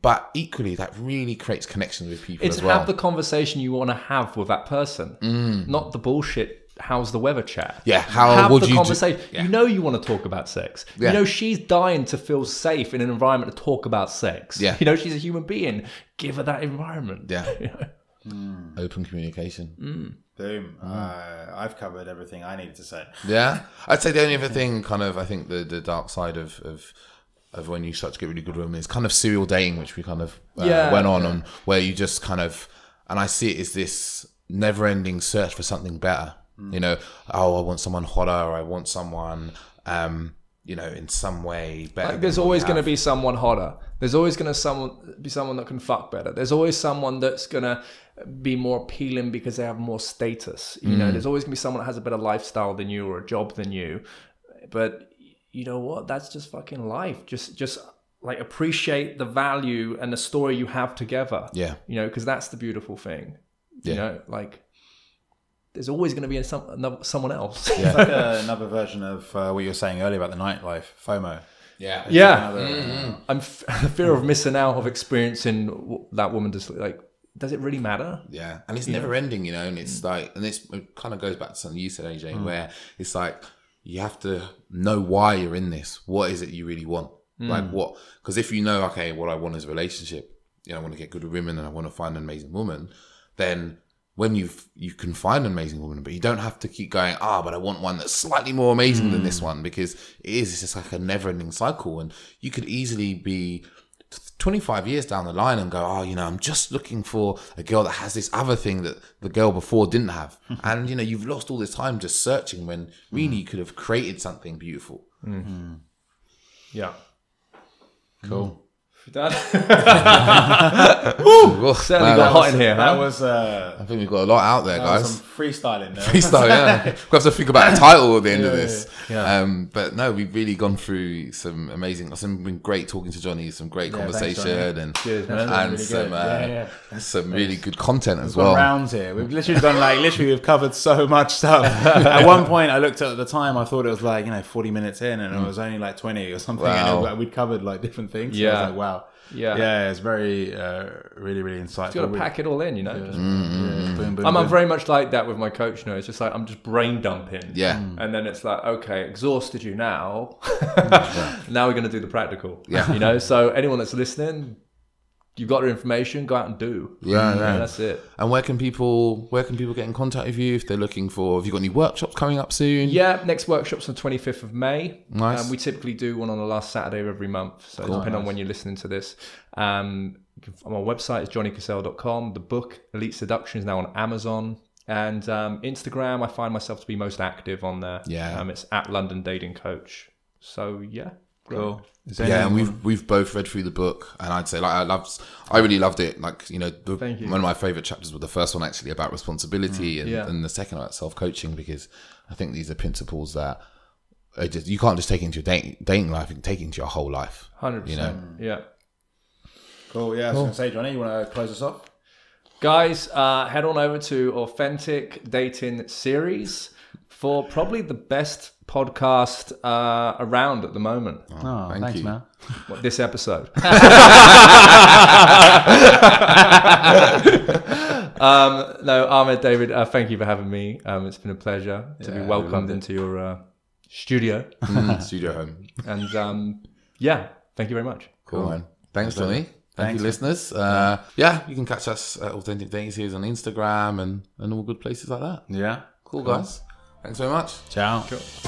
But equally, that really creates connections with people. It's as well. Have the conversation you want to have with that person, mm. not the bullshit. How's the weather chat? Yeah, how have would the you conversation? Yeah. You know you want to talk about sex. Yeah. You know she's dying to feel safe in an environment to talk about sex. Yeah. You know she's a human being. Give her that environment. Yeah. You know? Mm. Open communication. Mm. Boom. Mm. Uh, I've covered everything I needed to say. Yeah. I'd say the only other thing, kind of, I think the, the dark side of, of of when you start to get really good women is kind of serial dating, which we kind of uh, yeah. went on, yeah. on, where you just kind of, and I see it as this never-ending search for something better. You know, oh, I want someone hotter, or I want someone, um, you know, in some way better. Like, there's always going to be someone hotter. There's always going to someone be someone that can fuck better. There's always someone that's going to be more appealing because they have more status. You mm. know, there's always going to be someone that has a better lifestyle than you or a job than you. But you know what? That's just fucking life. Just, just like appreciate the value and the story you have together. Yeah. You know, because that's the beautiful thing. Yeah. You know, like... there's always going to be some, another, someone else. Yeah. It's like uh, another version of uh, what you were saying earlier about the nightlife, FOMO. Yeah. It's yeah. Another, mm-hmm. I'm f fear of missing out, of experiencing that woman. Just like, does it really matter? Yeah. And it's yeah. never ending, you know, and it's like, and this it kind of goes back to something you said, A J, mm. where it's like, you have to know why you're in this. What is it you really want? Mm. Like what? Because if you know, okay, what I want is a relationship. You know, I want to get good with women and I want to find an amazing woman. Then when you've, you can find an amazing woman, but you don't have to keep going, ah, oh, but I want one that's slightly more amazing mm. than this one, because it is, it's just like a never ending cycle. And you could easily be twenty-five years down the line and go, oh, you know, I'm just looking for a girl that has this other thing that the girl before didn't have. And, you know, you've lost all this time just searching when really mm. you could have created something beautiful. Mm-hmm. Yeah. Cool. Mm. Done. Ooh, certainly got hot in here. That was. Uh, I think we've got a lot out there, guys. Some freestyling. There. Freestyle, yeah. We we'll have to think about a title at the end yeah, of this. Yeah. Um, but no, we've really gone through some amazing. Some been great talking to Johnny. Some great yeah, conversation thanks, and Cheers, and, and really some uh, yeah, yeah. some thanks. really good content as we've well. Rounds here, we've literally done like literally we've covered so much stuff. At one point, I looked at the time. I thought it was like you know forty minutes in, and mm. it was only like twenty or something. Wow. And it was like, we'd covered like different things. So yeah. I was like, wow. Yeah, yeah, it's very, uh, really, really insightful. You got to pack it all in, you know. Yeah. Just, mm-hmm. yeah, boom, boom, I'm, boom. I'm very much like that with my coach. You know, it's just like I'm just brain dumping. Yeah, and then it's like, okay, exhausted you now. Now we're going to do the practical. Yeah, you know. So anyone that's listening, you've got the information. Go out and do. Yeah, yeah, yeah, that's it. And where can people, where can people get in contact with you if they're looking for? Have you got any workshops coming up soon? Yeah, next workshop's on the twenty-fifth of May. Nice. Um, we typically do one on the last Saturday of every month. So cool. depending nice. on when you're listening to this. Um, my website is johnny cassell dot com. The book Elite Seduction is now on Amazon. And um, Instagram, I find myself to be most active on there. Yeah. Um, it's at London Dating Coach. So yeah. Cool. Yeah, and we've we've both read through the book, and I'd say like I loved, I really loved it. Like you know, the, Thank you. one of my favorite chapters was the first one actually about responsibility, mm, and, yeah. and the second about self coaching because I think these are principles that are just, you can't just take into your dating, dating life; you can take into your whole life. Hundred you know? percent. Yeah. Cool. Yeah, I was cool. gonna say, Johnny, you want to close us off, guys? Uh, head on over to Authentic Dating Series for probably the best podcast uh, around at the moment. Oh, thank thanks, you. man. What, this episode. um, no, Ahmad, David, uh, thank you for having me. Um, it's been a pleasure to yeah, be welcomed into your uh, studio. Mm, studio home. And um, yeah, thank you very much. Cool, cool. man. Thanks, Johnny. Thank Thanks. you, listeners. Uh, yeah, you can catch us at Authentic Dating Series on Instagram and, and all good places like that. Yeah. Cool, cool. guys. Thanks very much. Ciao. Cool.